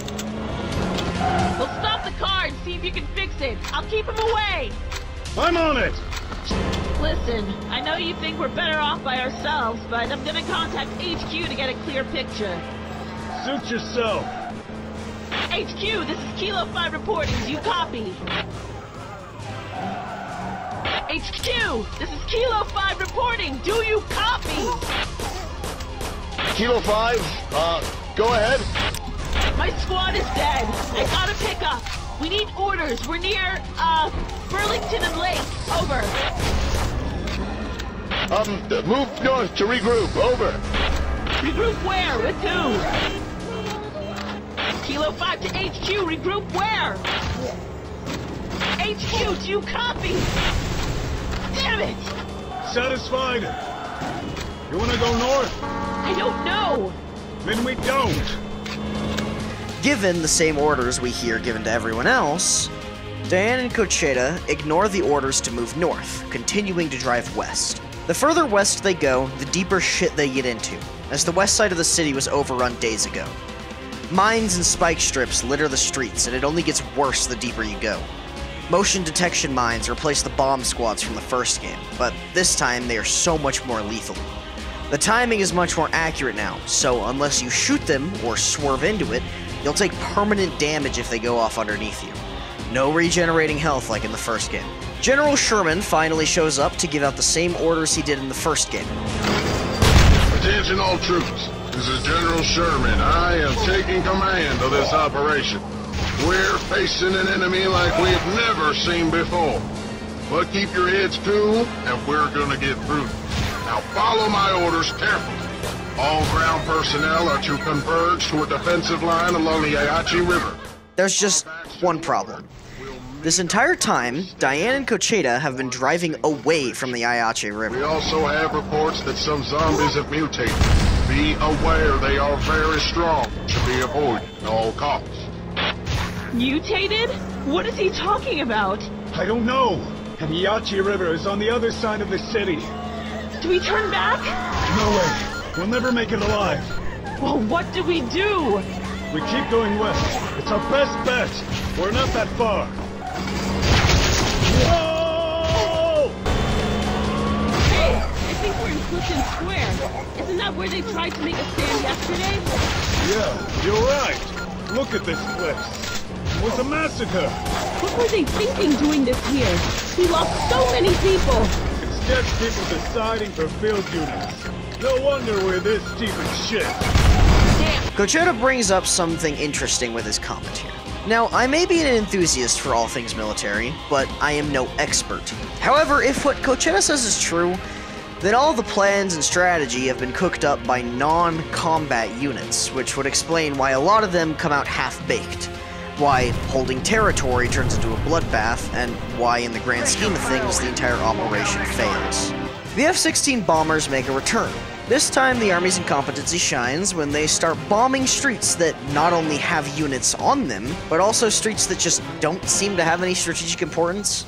Well, stop the car and see if you can fix it. I'll keep him away! I'm on it! Listen, I know you think we're better off by ourselves, but I'm gonna contact HQ to get a clear picture. Suit yourself. HQ, this is Kilo-5 reporting. Do you copy? HQ, this is Kilo-5 reporting. Do you copy? Kilo-5, go ahead. My squad is dead. I gotta pick up. We need orders. We're near, Burlington and Lake. Over. Move north to regroup. Over. Regroup where? With who? Kilo-5 to HQ. Regroup where? HQ, do you copy? Damn it! Satisfied. You wanna go north? I don't know. Then we don't. Given the same orders we hear given to everyone else, Diane and Cochetta ignore the orders to move north, continuing to drive west. The further west they go, the deeper shit they get into, as the west side of the city was overrun days ago. Mines and spike strips litter the streets, and it only gets worse the deeper you go. Motion detection mines replace the bomb squads from the first game, but this time they are so much more lethal. The timing is much more accurate now, so unless you shoot them or swerve into it, you'll take permanent damage if they go off underneath you. No regenerating health like in the first game. General Sherman finally shows up to give out the same orders he did in the first game. Attention all troops. This is General Sherman. I am taking command of this operation. We're facing an enemy like we've never seen before. But keep your heads cool, and we're gonna get through. Now follow my orders carefully. All ground personnel are to converge to a defensive line along the Aichi River. There's just one problem. This entire time, Diane and Cochetta have been driving away from the Aichi River. We also have reports that some zombies have mutated. Be aware they are very strong, should be avoided at all costs. Mutated? What is he talking about? I don't know. And the Aichi River is on the other side of the city. Do we turn back? No way. We'll never make it alive. Well, what do? We keep going west. It's our best bet. We're not that far. Whoa! Hey, I think we're in Clifton Square. Isn't that where they tried to make a stand yesterday? Yeah, you're right. Look at this place. It was a massacre. What were they thinking doing this here? We lost so many people. It's just people deciding for field units. No wonder we're this deep in shit. Cochetta brings up something interesting with his comment here. Now, I may be an enthusiast for all things military, but I am no expert. However, if what Cochetta says is true, then all the plans and strategy have been cooked up by non-combat units, which would explain why a lot of them come out half-baked, why holding territory turns into a bloodbath, and why in the grand scheme of things the entire operation fails. The F-16 bombers make a return. This time, the Army's incompetency shines when they start bombing streets that not only have units on them, but also streets that just don't seem to have any strategic importance.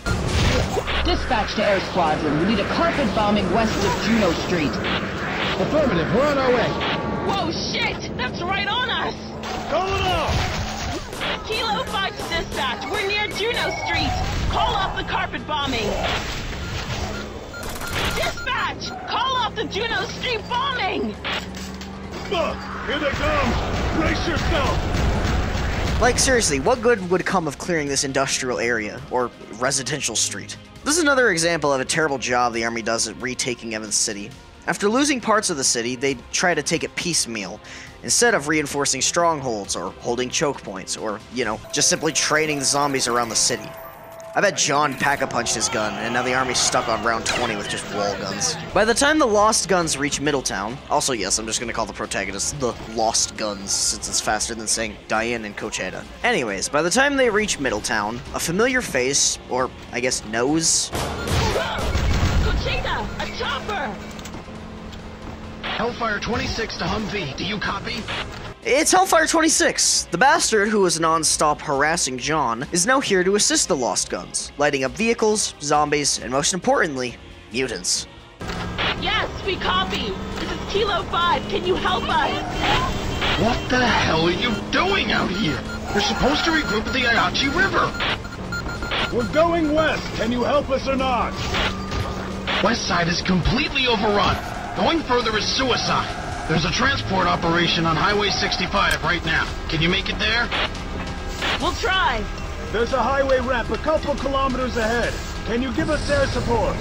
Dispatch to Air Squadron. We need a carpet bombing west of Juno Street. Affirmative. We're on our way. Whoa, shit! That's right on us! Going on! Kilo-5 to dispatch. We're near Juno Street. Call off the carpet bombing. Dispatch! Call off the Juno Street bombing! Look! Here they come! Brace yourself! Like, seriously, what good would come of clearing this industrial area, or residential street? This is another example of a terrible job the Army does at retaking Evans City. After losing parts of the city, they try to take it piecemeal, instead of reinforcing strongholds, or holding choke points, or, you know, just simply training the zombies around the city. I bet John pack-a-punched his gun, and now the Army's stuck on round 20 with just wall guns. By the time the Lost Guns reach Middletown, also yes, I'm just gonna call the protagonists the Lost Guns, since it's faster than saying Diane and Cochetta. Anyways, by the time they reach Middletown, a familiar face, or I guess nose... Cochetta! A chopper! Hellfire 26 to Humvee, do you copy? It's Hellfire 26! The bastard, who was non-stop harassing John, is now here to assist the Lost Guns, lighting up vehicles, zombies, and most importantly, mutants. Yes, we copy! This is Kilo-5, can you help us? What the hell are you doing out here? We're supposed to regroup at the Aichi River! We're going west, can you help us or not? West side is completely overrun. Going further is suicide. There's a transport operation on Highway 65 right now. Can you make it there? We'll try. There's a highway ramp a couple kilometers ahead. Can you give us air support?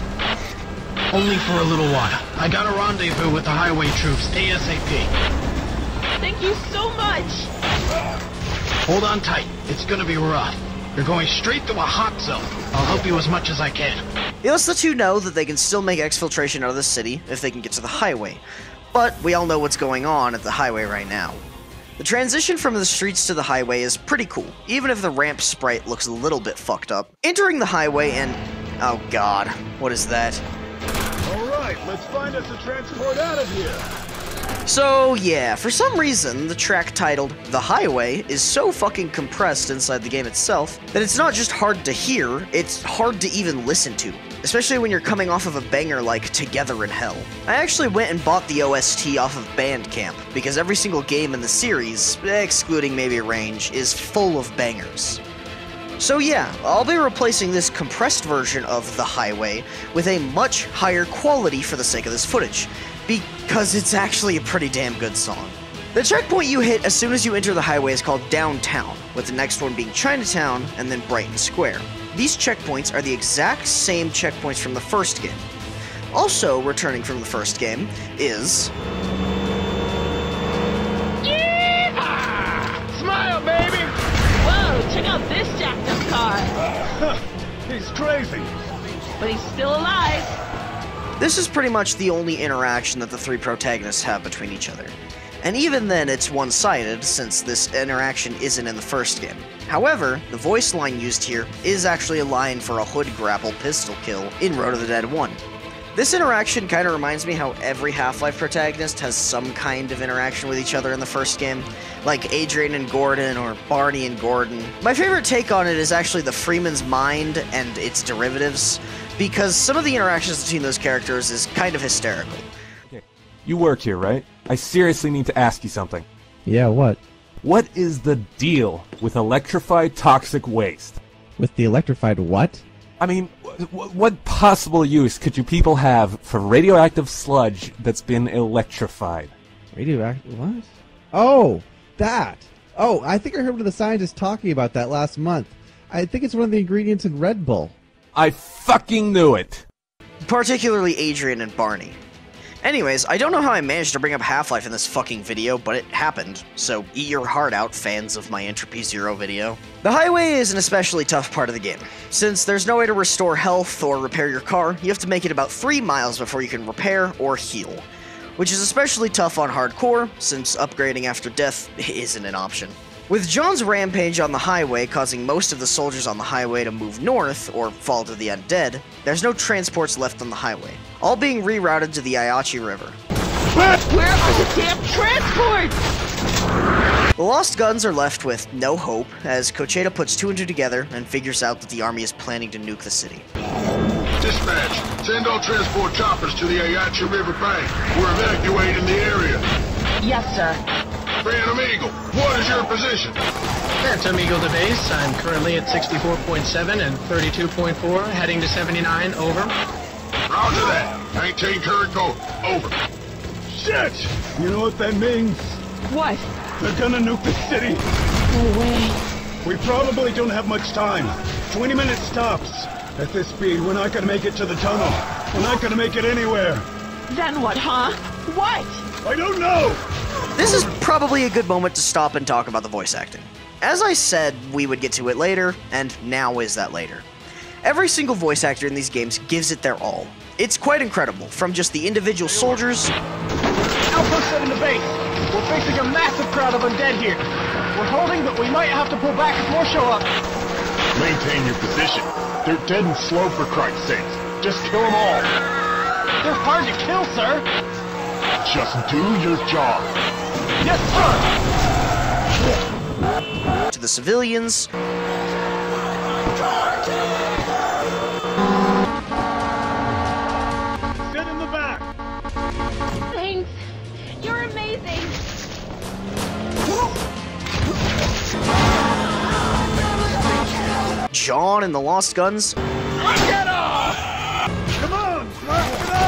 Only for a little while. I got a rendezvous with the highway troops ASAP. Thank you so much. Hold on tight. It's gonna be rough. You're going straight through a hot zone. I'll help you as much as I can. It lets the two know that they can still make exfiltration out of the city if they can get to the highway. But we all know what's going on at the highway right now. The transition from the streets to the highway is pretty cool, even if the ramp sprite looks a little bit fucked up. Entering the highway and... oh god, what is that? Alright, let's find us a transport out of here! So yeah, for some reason, the track titled The Highway is so fucking compressed inside the game itself that it's not just hard to hear, it's hard to even listen to. Especially when you're coming off of a banger like Together in Hell. I actually went and bought the OST off of Bandcamp, because every single game in the series, excluding maybe Range, is full of bangers. So yeah, I'll be replacing this compressed version of The Highway with a much higher quality for the sake of this footage, because it's actually a pretty damn good song. The checkpoint you hit as soon as you enter the highway is called Downtown, with the next one being Chinatown and then Brighton Square. These checkpoints are the exact same checkpoints from the first game. Also returning from the first game is... Yeehaw! Smile, baby! Whoa, check out this jacked up car! He's crazy! But he's still alive! This is pretty much the only interaction that the three protagonists have between each other. And even then, it's one-sided, since this interaction isn't in the first game. However, the voice line used here is actually a line for a hood grapple pistol kill in Road of the Dead 1. This interaction kind of reminds me how every Half-Life protagonist has some kind of interaction with each other in the first game, like Adrian and Gordon or Barney and Gordon. My favorite take on it is actually the Freeman's Mind and its derivatives, because some of the interactions between those characters is kind of hysterical. Okay. You work here, right? I seriously need to ask you something. Yeah, what? What is the deal with electrified toxic waste? With the electrified what? I mean, what possible use could you people have for radioactive sludge that's been electrified? Radioactive? What? Oh, that! Oh, I think I heard one of the scientists talking about that last month. I think it's one of the ingredients in Red Bull. I fucking knew it! Particularly Adrian and Barney. Anyways, I don't know how I managed to bring up Half-Life in this fucking video, but it happened, so eat your heart out, fans of my Entropy Zero video. The highway is an especially tough part of the game. Since there's no way to restore health or repair your car, you have to make it about 3 miles before you can repair or heal, which is especially tough on hardcore, since upgrading after death isn't an option. With John's rampage on the highway causing most of the soldiers on the highway to move north, or fall to the undead, there's no transports left on the highway, all being rerouted to the Aichi River. Where are the damn transports? The Lost Guns are left with no hope, as Cochetta puts two and two together and figures out that the army is planning to nuke the city. Dispatch, send all transport choppers to the Aichi River bank. We're evacuating the area. Yes, sir. Phantom Eagle, what is your position? Phantom Eagle to base. I'm currently at 64.7 and 32.4, heading to 79, over. Roger that. Maintain current code, over. Shit! You know what that means? What? They're gonna nuke the city. No way. We probably don't have much time. 20 minutes tops. At this speed, we're not gonna make it to the tunnel. We're not gonna make it anywhere. Then what, huh? What? I don't know! This is probably a good moment to stop and talk about the voice acting. As I said, we would get to it later, and now is that later. Every single voice actor in these games gives it their all. It's quite incredible, from just the individual soldiers... Alpha 7 to base. We're facing a massive crowd of undead here. We're holding, but we might have to pull back if more show up. Maintain your position. They're dead and slow, for Christ's sake. Just kill them all. They're hard to kill, sir. Just do your job. Yes, sir! To the civilians. Sit in the back! Thanks. You're amazing. John and the Lost Guns. Get off! Come on! Knock it off!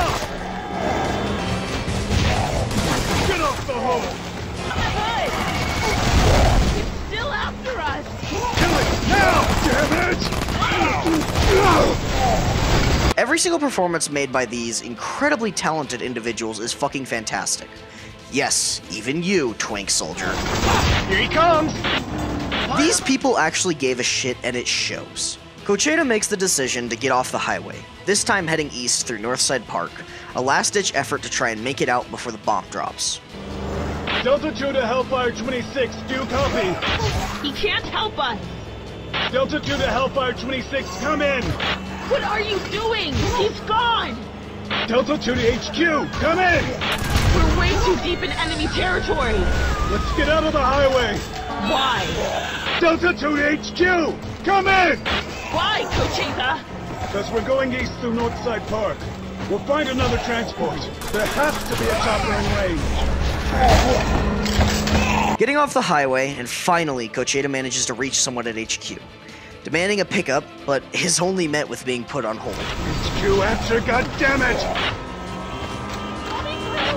The hole. It's still after us. Kill it now, damn it! Wow. Every single performance made by these incredibly talented individuals is fucking fantastic. Yes, even you, Twink Soldier. Here he comes! These people actually gave a shit, and it shows. Cochetta makes the decision to get off the highway, this time heading east through Northside Park, a last-ditch effort to try and make it out before the bomb drops. Delta 2 to Hellfire 26, do copy. He can't help us. Delta 2 to Hellfire 26, come in. What are you doing? He's gone. Delta 2 to HQ, come in. We're way too deep in enemy territory. Let's get out of the highway. Why? Delta 2 to HQ, come in. Why, Cochetta? Because we're going east through Northside Park. We'll find another transport. There has to be a chopper in range. Getting off the highway, and finally, Cochetta manages to reach someone at HQ, demanding a pickup, but is only met with being put on hold. HQ answer, goddammit!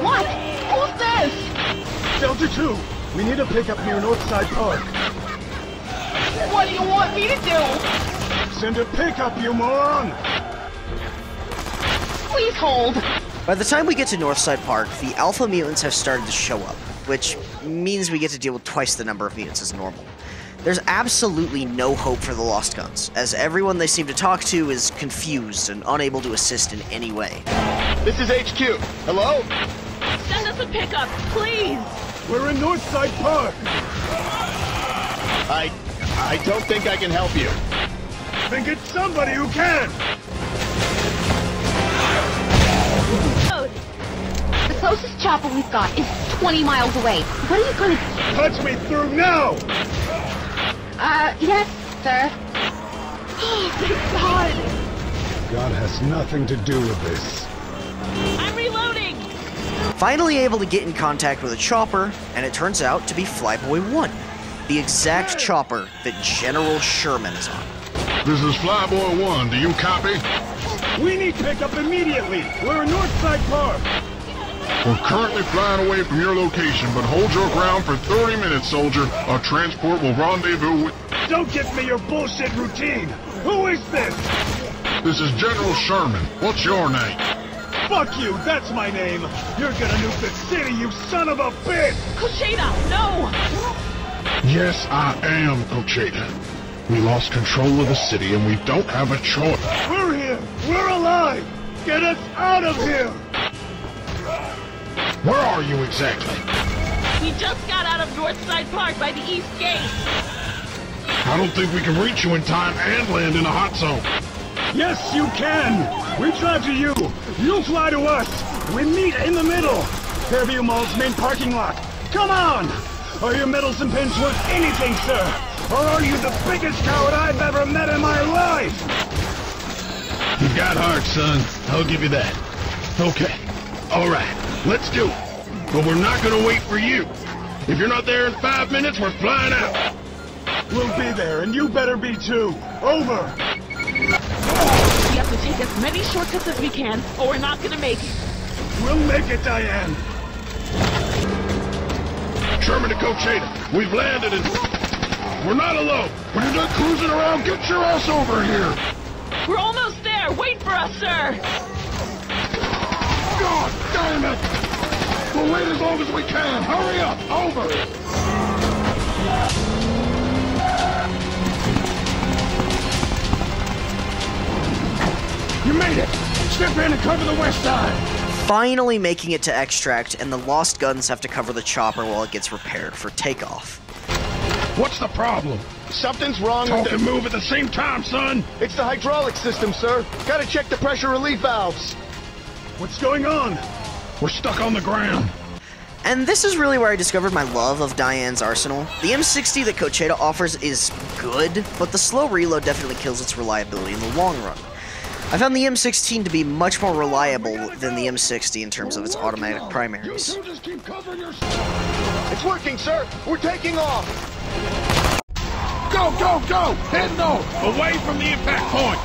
What? Who's this? Delta 2, we need a pickup near Northside Park. What do you want me to do? Send a pickup, you moron! Please hold! By the time we get to Northside Park, the Alpha Mutants have started to show up, which means we get to deal with twice the number of mutants as normal. There's absolutely no hope for the Lost Guns, as everyone they seem to talk to is confused and unable to assist in any way. This is HQ. Hello? Send us a pickup, please! We're in Northside Park! I don't think I can help you. Then get somebody who can! closest chopper we've got is 20 miles away. What are you gonna do? Punch me through now! Yes, sir. Oh, thank God! God has nothing to do with this. I'm reloading! Finally able to get in contact with a chopper, and it turns out to be Flyboy One, the exact chopper that General Sherman is on. This is Flyboy One, do you copy? We need pickup immediately! We're in Northside Park! We're currently flying away from your location, but hold your ground for 30 minutes, soldier. Our transport will rendezvous with... Don't give me your bullshit routine! Who is this? This is General Sherman. What's your name? Fuck you, that's my name! You're gonna nuke the city, you son of a bitch! Cochetta, no! Yes, I am, Cochetta. We lost control of the city and we don't have a choice. We're here! We're alive! Get us out of here! Where are you exactly? We just got out of Northside Park by the east gate. I don't think we can reach you in time and land in a hot zone. Yes, you can! We drive to you! You fly to us! We meet in the middle! Fairview Mall's main parking lot! Come on! Are your medals and pins worth anything, sir? Or are you the biggest coward I've ever met in my life? You've got heart, son. I'll give you that. Okay. Alright. Let's do it. But we're not gonna wait for you. If you're not there in 5 minutes, we're flying out. We'll be there, and you better be too. Over. We have to take as many shortcuts as we can, or we're not gonna make it. We'll make it, Diane. Sherman to Cochetta. We've landed in... We're not alone! When you're done cruising around, get your ass over here! We're almost there! Wait for us, sir! God damn it! We'll wait as long as we can! Hurry up! Over! You made it! Step in and cover the west side! Finally making it to extract, and the lost guns have to cover the chopper while it gets repaired for takeoff. What's the problem? Something's wrong with the move at the same time, son! It's the hydraulic system, sir. Gotta check the pressure relief valves. What's going on? We're stuck on the ground. And this is really where I discovered my love of Diane's arsenal. The M60 that Cochetta offers is good, but the slow reload definitely kills its reliability in the long run. I found the M16 to be much more reliable than the M60 in terms of its automatic primaries. You two just keep covering yourself. It's working, sir! We're taking off! Go, go, go! Head north! Away from the impact point!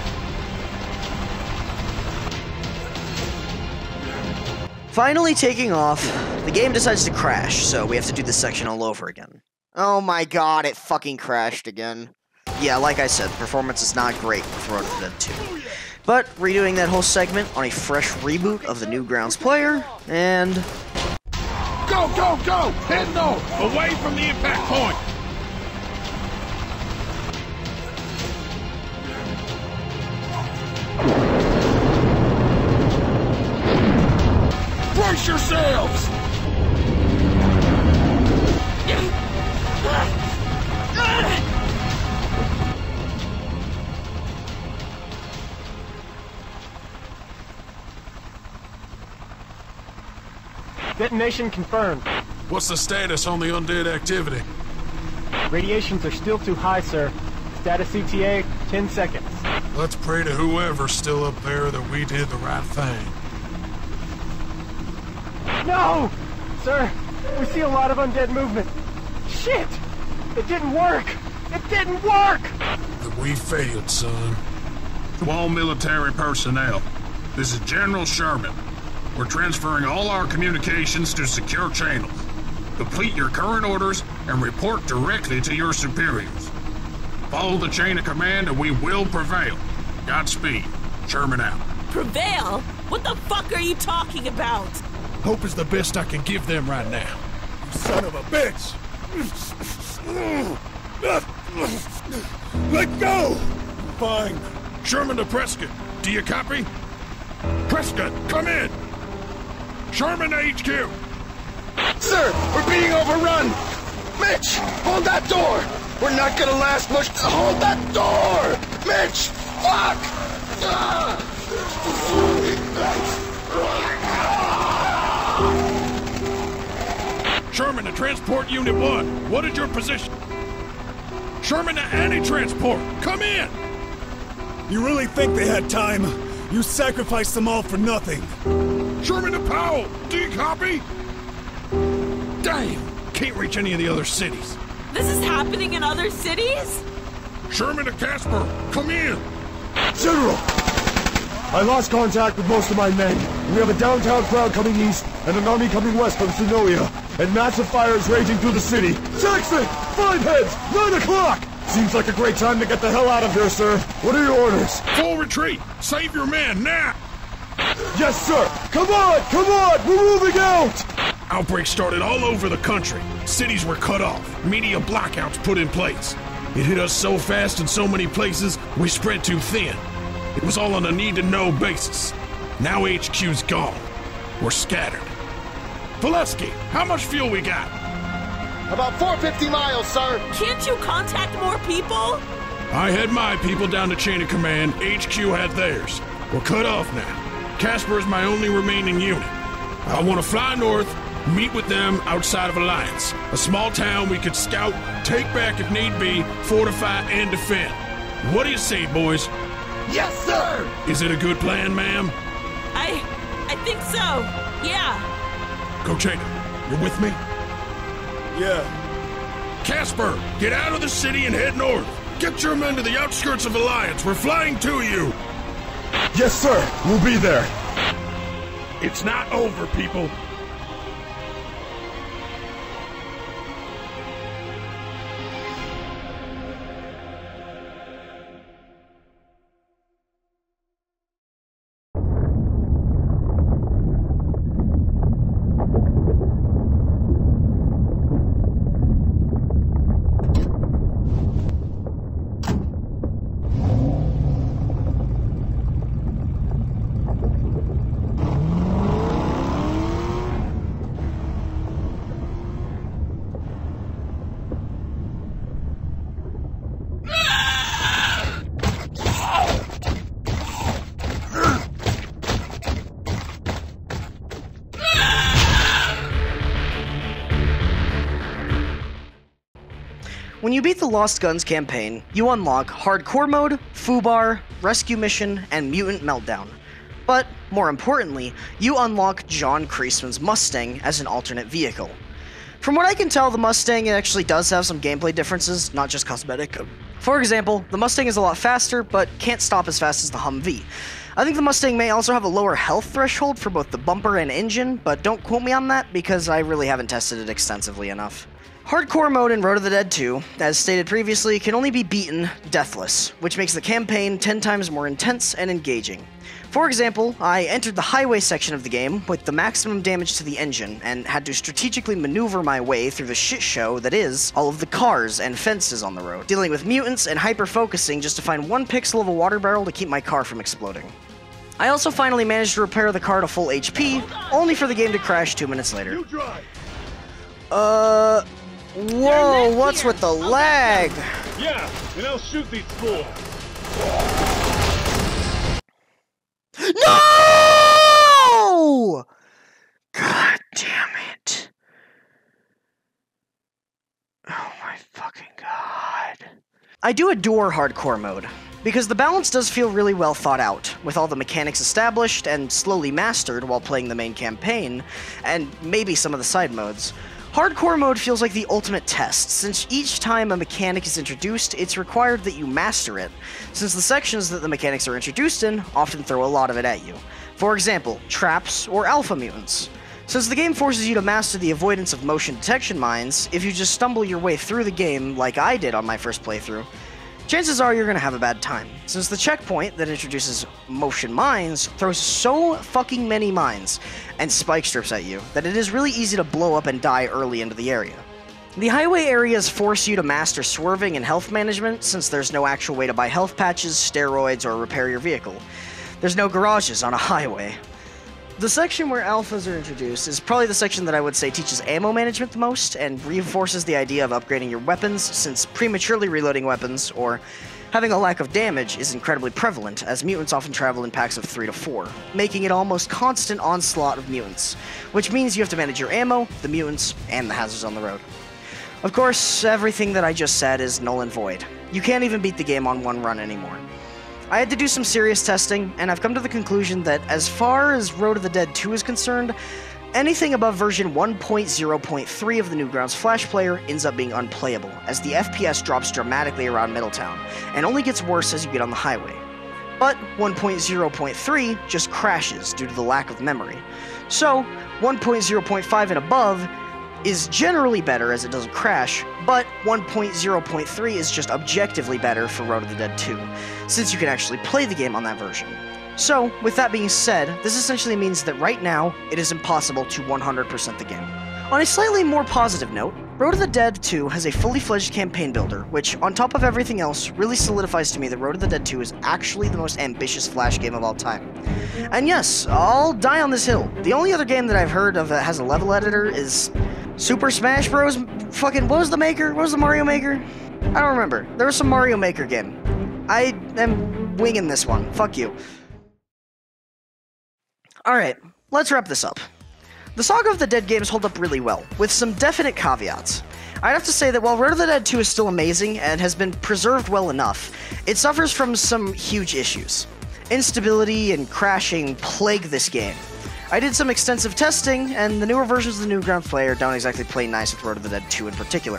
Finally taking off, the game decides to crash, so we have to do this section all over again. Oh my god, it fucking crashed again. Yeah, like I said, the performance is not great with Road of the Dead 2. But, redoing that whole segment on a fresh reboot of the Newgrounds player, and... Go, go, go! Head north! Away from the impact point! Brace yourselves! Detonation confirmed. What's the status on the undead activity? Radiations are still too high, sir. Status CTA, 10 seconds. Let's pray to whoever's still up there that we did the right thing. No! Sir, we see a lot of undead movement. Shit! It didn't work! It didn't work! We failed, son. To all military personnel, this is General Sherman. We're transferring all our communications to secure channels. Complete your current orders and report directly to your superiors. Follow the chain of command and we will prevail. Godspeed. Sherman out. Prevail? What the fuck are you talking about? Hope is the best I can give them right now. Son of a bitch! Let go! Fine. Sherman to Prescott. Do you copy? Prescott, come in! Sherman to HQ! Sir, we're being overrun! Mitch, hold that door! We're not gonna last much- Hold that door! Mitch! Fuck! Ah! Sherman to Transport Unit 1. What is your position? Sherman to Anti-Transport. Come in! You really think they had time? You sacrificed them all for nothing. Sherman to Powell. Do you copy? Damn! Can't reach any of the other cities. This is happening in other cities? Sherman to Casper. Come in! General! I lost contact with most of my men. We have a downtown crowd coming east, and an army coming west from Senoia, and massive fires raging through the city. Jackson! 5 heads! 9 o'clock! Seems like a great time to get the hell out of here, sir. What are your orders? Full retreat! Save your men, now! Yes, sir! Come on! Come on! We're moving out! Outbreaks started all over the country. Cities were cut off. Media blackouts put in place. It hit us so fast in so many places, we spread too thin. It was all on a need-to-know basis. Now HQ's gone. We're scattered. Valesky, how much fuel we got? About 450 miles, sir. Can't you contact more people? I had my people down to chain of command. HQ had theirs. We're cut off now. Casper is my only remaining unit. I want to fly north, meet with them outside of Alliance. A small town we could scout, take back if need be, fortify, and defend. What do you say, boys? Yes, sir! Is it a good plan, ma'am? I think so. Yeah. Cochetta, you're with me? Yeah. Casper, get out of the city and head north. Get your men to the outskirts of Alliance. We're flying to you. Yes, sir. We'll be there. It's not over, people. When you beat the Lost Guns campaign, you unlock Hardcore Mode, Fubar, Rescue Mission, and Mutant Meltdown. But, more importantly, you unlock John Creasman's Mustang as an alternate vehicle. From what I can tell, the Mustang actually does have some gameplay differences, not just cosmetic. For example, the Mustang is a lot faster, but can't stop as fast as the Humvee. I think the Mustang may also have a lower health threshold for both the bumper and engine, but don't quote me on that because I really haven't tested it extensively enough. Hardcore mode in Road of the Dead 2, as stated previously, can only be beaten deathless, which makes the campaign 10 times more intense and engaging. For example, I entered the highway section of the game with the maximum damage to the engine, and had to strategically maneuver my way through the shit show that is all of the cars and fences on the road, dealing with mutants and hyper-focusing just to find 1 pixel of a water barrel to keep my car from exploding. I also finally managed to repair the car to full HP, only for the game to crash 2 minutes later. Whoa, what's with the lag? Yeah, and I'll shoot these fools. No! God damn it. Oh my fucking god. I do adore hardcore mode, because the balance does feel really well thought out, with all the mechanics established and slowly mastered while playing the main campaign, and maybe some of the side modes. Hardcore mode feels like the ultimate test, since each time a mechanic is introduced, it's required that you master it, since the sections that the mechanics are introduced in often throw a lot of it at you. For example, traps or alpha mutants. Since the game forces you to master the avoidance of motion detection mines, if you just stumble your way through the game like I did on my first playthrough, chances are you're gonna have a bad time, since the checkpoint that introduces motion mines throws so fucking many mines and spike strips at you that it is really easy to blow up and die early into the area. The highway areas force you to master swerving and health management, since there's no actual way to buy health patches, steroids, or repair your vehicle. There's no garages on a highway. The section where alphas are introduced is probably the section that I would say teaches ammo management the most, and reinforces the idea of upgrading your weapons, since prematurely reloading weapons, or Having a lack of damage is incredibly prevalent, as mutants often travel in packs of 3 to 4, making it almost constant onslaught of mutants, which means you have to manage your ammo, the mutants, and the hazards on the road. Of course, everything that I just said is null and void. You can't even beat the game on one run anymore. I had to do some serious testing, and I've come to the conclusion that as far as Road of the Dead 2 is concerned, anything above version 1.0.3 of the Newgrounds Flash player ends up being unplayable, as the FPS drops dramatically around Middletown, and only gets worse as you get on the highway. But 1.0.3 just crashes due to the lack of memory. So 1.0.5 and above is generally better as it doesn't crash, but 1.0.3 is just objectively better for Road of the Dead 2, since you can actually play the game on that version. So, with that being said, this essentially means that right now, it is impossible to 100% the game. On a slightly more positive note, Road of the Dead 2 has a fully fledged campaign builder, which, on top of everything else, really solidifies to me that Road of the Dead 2 is actually the most ambitious Flash game of all time. And yes, I'll die on this hill. The only other game that I've heard of that has a level editor is Super Smash Bros. Fucking, what was the maker? What was the Mario Maker? I don't remember. There was some Mario Maker game. I am winging this one. Fuck you. Alright, let's wrap this up. The Saga of the Dead games hold up really well, with some definite caveats. I'd have to say that while Road of the Dead 2 is still amazing and has been preserved well enough, it suffers from some huge issues. Instability and crashing plague this game. I did some extensive testing, and the newer versions of the Newgrounds player don't exactly play nice with Road of the Dead 2 in particular,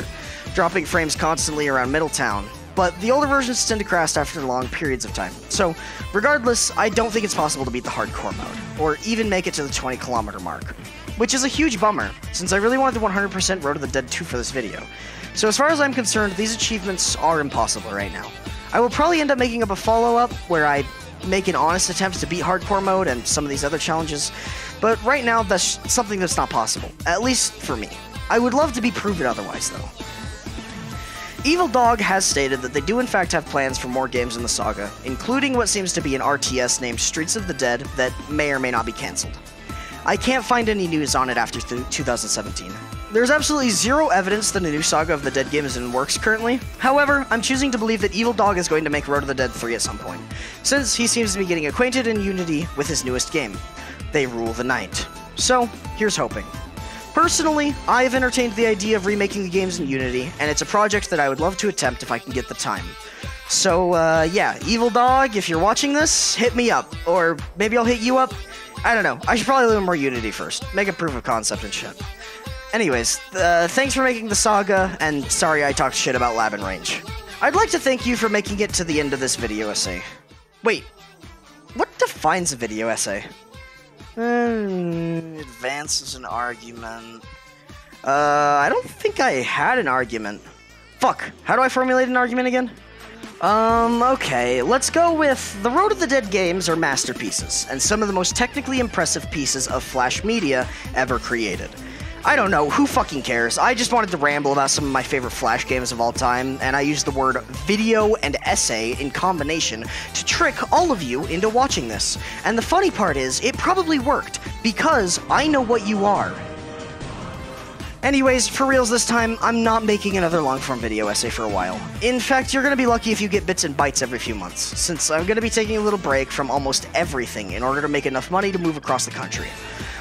dropping frames constantly around Middletown. But the older versions tend to crash after long periods of time. So, regardless, I don't think it's possible to beat the hardcore mode, or even make it to the 20-kilometer mark. Which is a huge bummer, since I really wanted the 100% Road of the Dead 2 for this video. So as far as I'm concerned, these achievements are impossible right now. I will probably end up making up a follow-up, where I make an honest attempt to beat hardcore mode and some of these other challenges, but right now that's something that's not possible, at least for me. I would love to be proven otherwise, though. Evil Dog has stated that they do in fact have plans for more games in the saga, including what seems to be an RTS named Streets of the Dead that may or may not be cancelled. I can't find any news on it after 2017. There's absolutely zero evidence that a new Saga of the Dead game is in works currently. However, I'm choosing to believe that Evil Dog is going to make Road of the Dead 3 at some point, since he seems to be getting acquainted in Unity with his newest game. They rule the night. So, here's hoping. Personally, I have entertained the idea of remaking the games in Unity, and it's a project that I would love to attempt if I can get the time. So, yeah, Evil Dog, if you're watching this, hit me up. Or maybe I'll hit you up. I don't know, I should probably learn more Unity first. Make a proof of concept and shit. Anyways, thanks for making the saga, and sorry I talked shit about Lab and Range. I'd like to thank you for making it to the end of this video essay. Wait, what defines a video essay? Advances an argument. I don't think I had an argument. Fuck, how do I formulate an argument again? Okay, let's go with the Road of the Dead games are masterpieces, and some of the most technically impressive pieces of Flash media ever created. I don't know, who fucking cares? I just wanted to ramble about some of my favorite Flash games of all time, and I used the word video and essay in combination to trick all of you into watching this. And the funny part is, it probably worked, because I know what you are. Anyways, for reals this time, I'm not making another long-form video essay for a while. In fact, you're gonna be lucky if you get bits and bytes every few months, since I'm gonna be taking a little break from almost everything in order to make enough money to move across the country.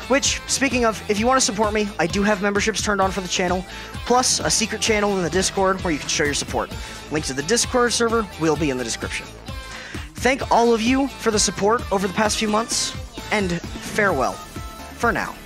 Which, speaking of, if you want to support me, I do have memberships turned on for the channel, plus a secret channel in the Discord where you can show your support. Link to the Discord server will be in the description. Thank all of you for the support over the past few months, and farewell, for now.